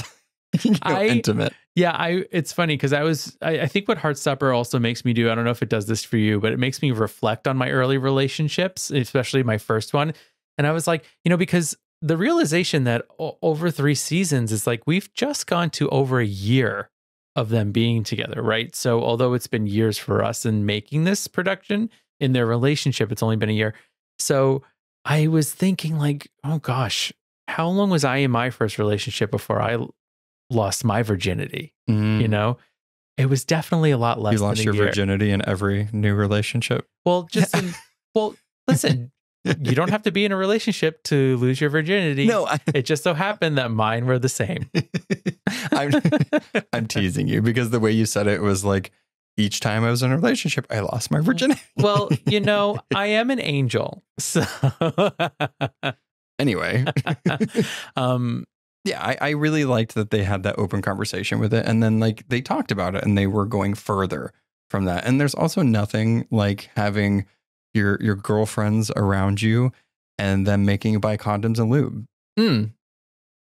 you know, I, intimate. Yeah, I. It's funny because I was. I, I think what Heartstopper also makes me do. I don't know if it does this for you, but it makes me reflect on my early relationships, especially my first one. And I was like, you know, because the realization that over three seasons is like we've just gone to over a year of them being together, right? So although it's been years for us in making this production, in their relationship, it's only been a year. So I was thinking, like, oh gosh, how long was I in my first relationship before I lost my virginity? Mm. You know, it was definitely a lot less. You lost than your year. virginity in every new relationship. Well, just in, well, listen, you don't have to be in a relationship to lose your virginity. No, I, it just so happened that mine were the same. I'm, I'm teasing you because the way you said it was like each time I was in a relationship, I lost my virginity. Well, you know, I am an angel. So anyway, um. Yeah, I, I really liked that they had that open conversation with it. And then like they talked about it and they were going further from that. And there's also nothing like having your your girlfriends around you and them making you buy condoms and lube. Mm.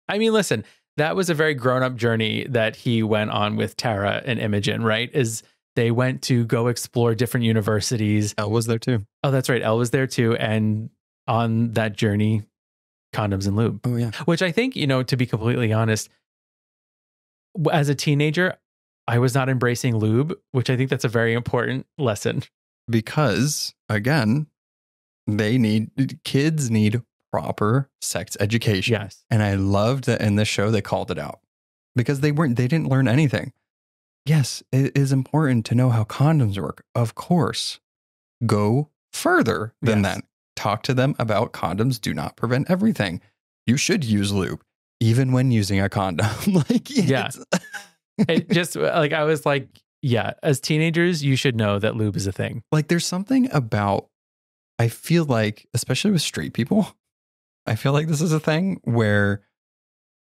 I mean, listen, that was a very grown up journey that he went on with Tara and Imogen, right? Is they went to go explore different universities. Elle was there too. Oh, that's right. Elle was there too. And on that journey, condoms and lube. Oh yeah. Which I think, you know, to be completely honest, as a teenager, I was not embracing lube, which I think that's a very important lesson. Because again, they need kids need proper sex education. Yes. And I loved that in this show they called it out. Because they weren't they didn't learn anything. Yes, it is important to know how condoms work. Of course. Go further than yes. that. Talk to them about condoms do not prevent everything. You should use lube even when using a condom. Like, yeah, it just like I was like, yeah, as teenagers, you should know that lube is a thing. Like there's something about, I feel like, especially with straight people, I feel like this is a thing where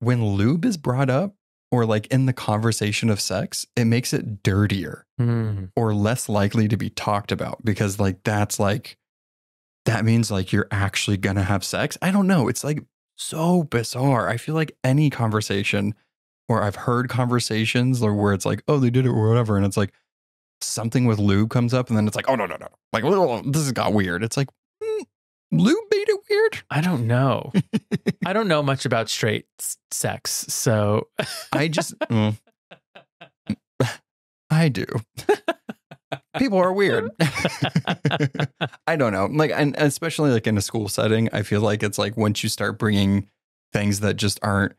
when lube is brought up or like in the conversation of sex, it makes it dirtier mm. or less likely to be talked about, because like that's like, that means like you're actually going to have sex. I don't know. It's like so bizarre. I feel like any conversation, or I've heard conversations or where it's like, oh, they did it or whatever. And it's like something with lube comes up and then it's like, oh, no, no, no. Like, oh, this has got weird. It's like, mm, lube made it weird. I don't know. I don't know much about straight sex. So I just, mm, I do. People are weird. I don't know. Like, and especially like in a school setting, I feel like it's like once you start bringing things that just aren't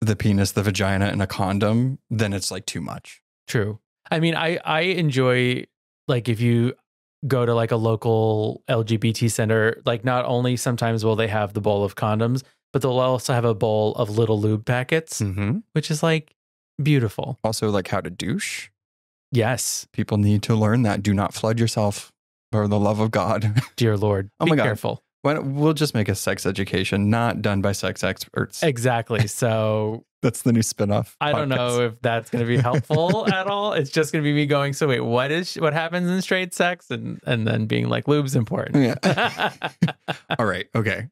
the penis, the vagina, and a condom, then it's like too much. True. I mean, I, I enjoy, like, if you go to like a local L G B T center, like not only sometimes will they have the bowl of condoms, but they'll also have a bowl of little lube packets, mm-hmm. which is like beautiful. Also like how to douche. Yes. People need to learn that. Do not flood yourself, for the love of God. Dear Lord. Oh my God. Be careful. Why don't, we'll just make a sex education not done by sex experts. Exactly. So that's the new spinoff. I podcast. Don't know if that's going to be helpful at all. It's just going to be me going, so wait, what is what happens in straight sex? And, and then being like, lube's important. Yeah. All right. Okay.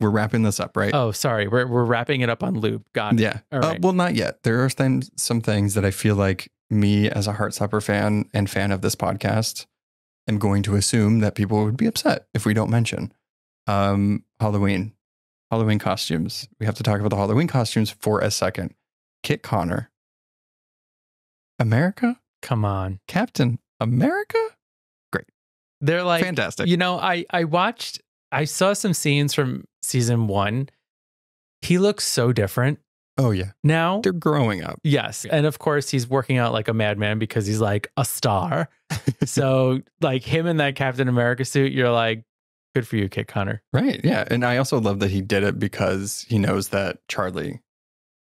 We're wrapping this up, right? Oh, sorry. We're, we're wrapping it up on lube. Got it. Yeah. All right. Uh, well, not yet. There are th some things that I feel like me as a Heartstopper fan and fan of this podcast, I'm going to assume that people would be upset if we don't mention um, Halloween, Halloween costumes. We have to talk about the Halloween costumes for a second. Kit Connor. America? Come on. Captain America? Great. They're like, fantastic. You know, I, I watched, I saw some scenes from season one. He looks so different. Oh, yeah. Now they're growing up. Yes. And of course, he's working out like a madman because he's like a star. So like him in that Captain America suit, you're like, good for you, Kit Connor. Right. Yeah. And I also love that he did it because he knows that Charlie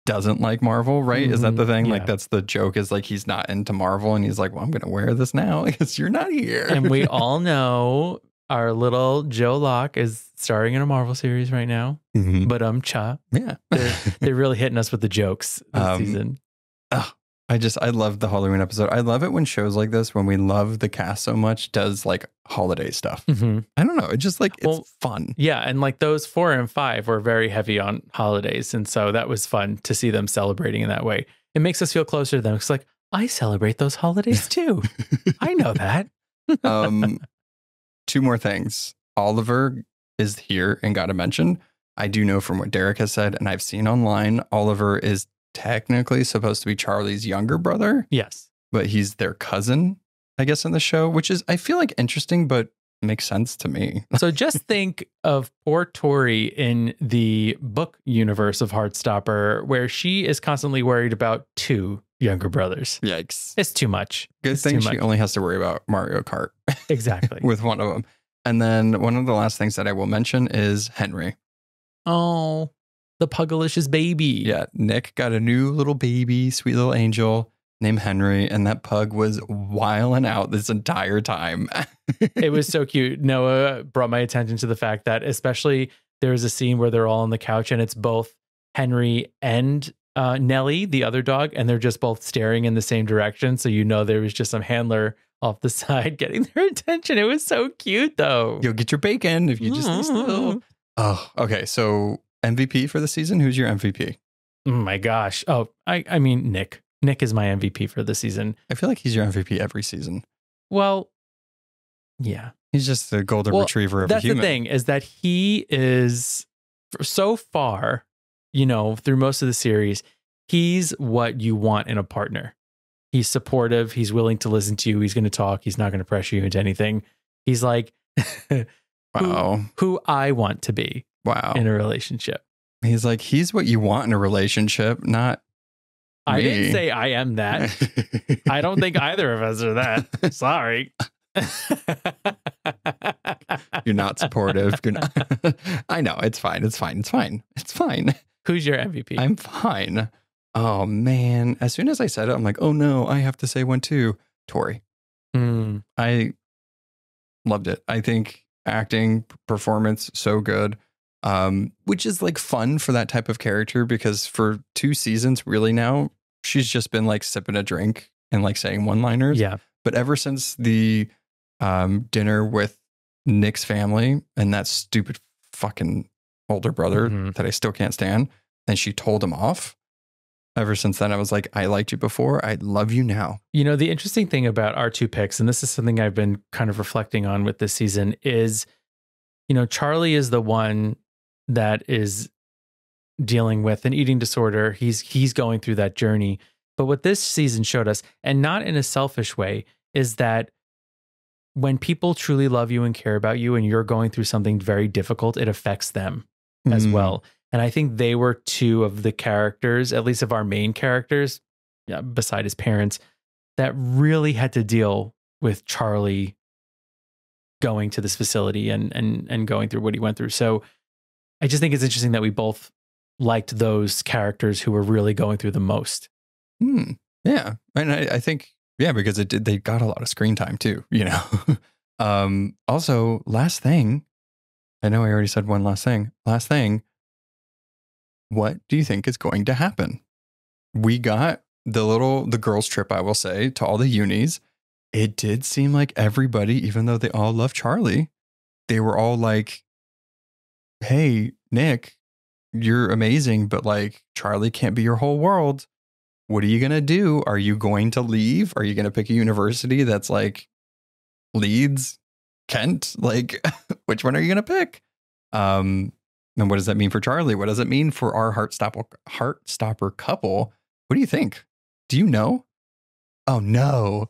doesn't like Marvel. Right. Mm, is that the thing? Yeah. Like, that's the joke, is like he's not into Marvel. And he's like, well, I'm going to wear this now because you're not here. And we all know our little Joe Locke is starring in a Marvel series right now. Mm-hmm. But um, cha. Yeah. They're, they're really hitting us with the jokes this um, season. Oh, I just, I love the Halloween episode. I love it when shows like this, when we love the cast so much, does like holiday stuff. Mm-hmm. I don't know. It's just like, it's well, fun. Yeah. And like those four and five were very heavy on holidays. And so that was fun to see them celebrating in that way. It makes us feel closer to them. It's like, I celebrate those holidays too. I know that. um. Two more things. Oliver is here and got a mention. I do know from what Derek has said, and I've seen online, Oliver is technically supposed to be Charlie's younger brother. Yes. But he's their cousin, I guess, in the show, which is, I feel like, interesting, but makes sense to me. So just think of poor Tori in the book universe of Heartstopper, where she is constantly worried about two younger brothers. Yikes. It's too much. Good it's thing she much. Only has to worry about Mario Kart. Exactly. With one of them. And then one of the last things that I will mention is Henry. Oh, the pugilicious baby. Yeah. Nick got a new little baby, sweet little angel named Henry, and that pug was wiling out this entire time. It was so cute. Noah brought my attention to the fact that, especially, there was a scene where they're all on the couch and it's both Henry and Uh, Nelly, the other dog, and they're just both staring in the same direction. So, you know, there was just some handler off the side getting their attention. It was so cute, though. You'll get your bacon if you mm-hmm. just listen. Oh, okay. So M V P for the season. Who's your M V P? Oh, my gosh. Oh, I, I mean, Nick. Nick is my M V P for the season. I feel like he's your M V P every season. Well, yeah. He's just the golden well, retriever of a human. That's the thing, is that he is, so far, you know, through most of the series, he's what you want in a partner. He's supportive. He's willing to listen to you. He's going to talk. He's not going to pressure you into anything. He's like, who, wow, who I want to be wow. in a relationship. He's like, he's what you want in a relationship, not me. I didn't say I am that. I don't think either of us are that. Sorry. You're not supportive. You're not. I know. It's fine. It's fine. It's fine. It's fine. Who's your M V P? I'm fine. Oh, man. As soon as I said it, I'm like, oh, no, I have to say one, too. Tori. Mm. I loved it. I think acting, performance, so good. um, which is like fun for that type of character, because for two seasons really now, she's just been like sipping a drink and like saying one-liners. Yeah. But ever since the um, dinner with Nick's family and that stupid fucking older brother mm-hmm. that I still can't stand, and she told him off, ever since then, I was like, I liked you before, I love you now. You know, the interesting thing about our two picks, and this is something I've been kind of reflecting on with this season, is, you know, Charlie is the one that is dealing with an eating disorder. He's he's going through that journey. But what this season showed us, and not in a selfish way, is that when people truly love you and care about you and you're going through something very difficult, it affects them mm. as well. And I think they were two of the characters, at least of our main characters, yeah, beside his parents, that really had to deal with Charlie going to this facility and and and going through what he went through. So I just think it's interesting that we both liked those characters who were really going through the most. Hmm. Yeah, and I, I think yeah, because it did, they got a lot of screen time too. You know. um, also, last thing, I know I already said one last thing. Last thing. What do you think is going to happen? We got the little, the girls trip, I will say, to all the unis. It did seem like everybody, even though they all love Charlie, they were all like, hey, Nick, you're amazing, but like Charlie can't be your whole world. What are you going to do? Are you going to leave? Are you going to pick a university that's like Leeds, Kent? Like, which one are you going to pick? Um, And what does that mean for Charlie? What does it mean for our Heartstopper, Heartstopper couple? What do you think? Do you know? Oh, no.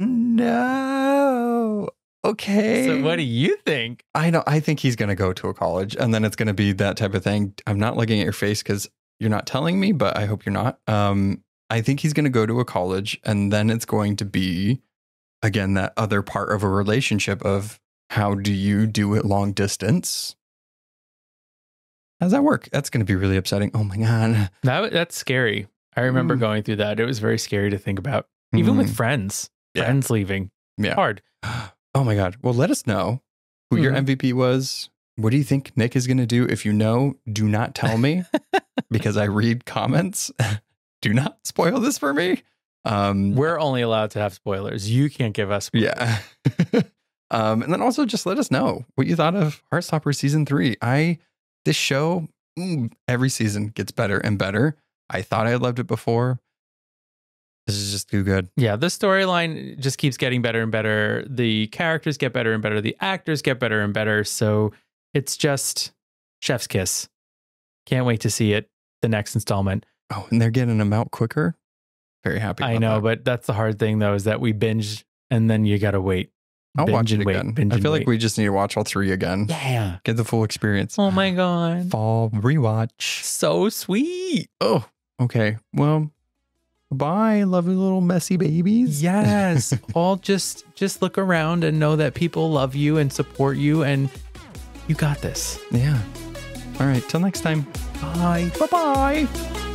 No. Okay. So what do you think? I know. I think he's going to go to a college, and then it's going to be that type of thing. I'm not looking at your face because you're not telling me, but I hope you're not. Um, I think he's going to go to a college, and then it's going to be, again, that other part of a relationship of how do you do it long distance? How does that work? That's going to be really upsetting. Oh my God. That, that's scary. I remember mm. going through that. It was very scary to think about. Even mm. with friends. Yeah. Friends leaving. Yeah. Hard. Oh my God. Well, let us know who mm. your M V P was. What do you think Nick is going to do? If you know, do not tell me because I read comments. Do not spoil this for me. Um, We're only allowed to have spoilers. You can't give us spoilers. Yeah. um, and then also just let us know what you thought of Heartstopper Season three. I... This show, every season gets better and better. I thought I loved it before. This is just too good. Yeah, the storyline just keeps getting better and better. The characters get better and better. The actors get better and better. So it's just chef's kiss. Can't wait to see it, the next installment. Oh, and they're getting them out quicker. Very happy about I know, that. But that's the hard thing, though, is that we binge and then you got to wait. I'll binge watch it wait, again. I feel like wait. we just need to watch all three again. Yeah. Get the full experience. Oh my God. Fall rewatch. So sweet. Oh, okay. Well, bye, lovely little messy babies. Yes. all just, just look around and know that people love you and support you, and you got this. Yeah. All right. Till next time. Bye. Bye-bye.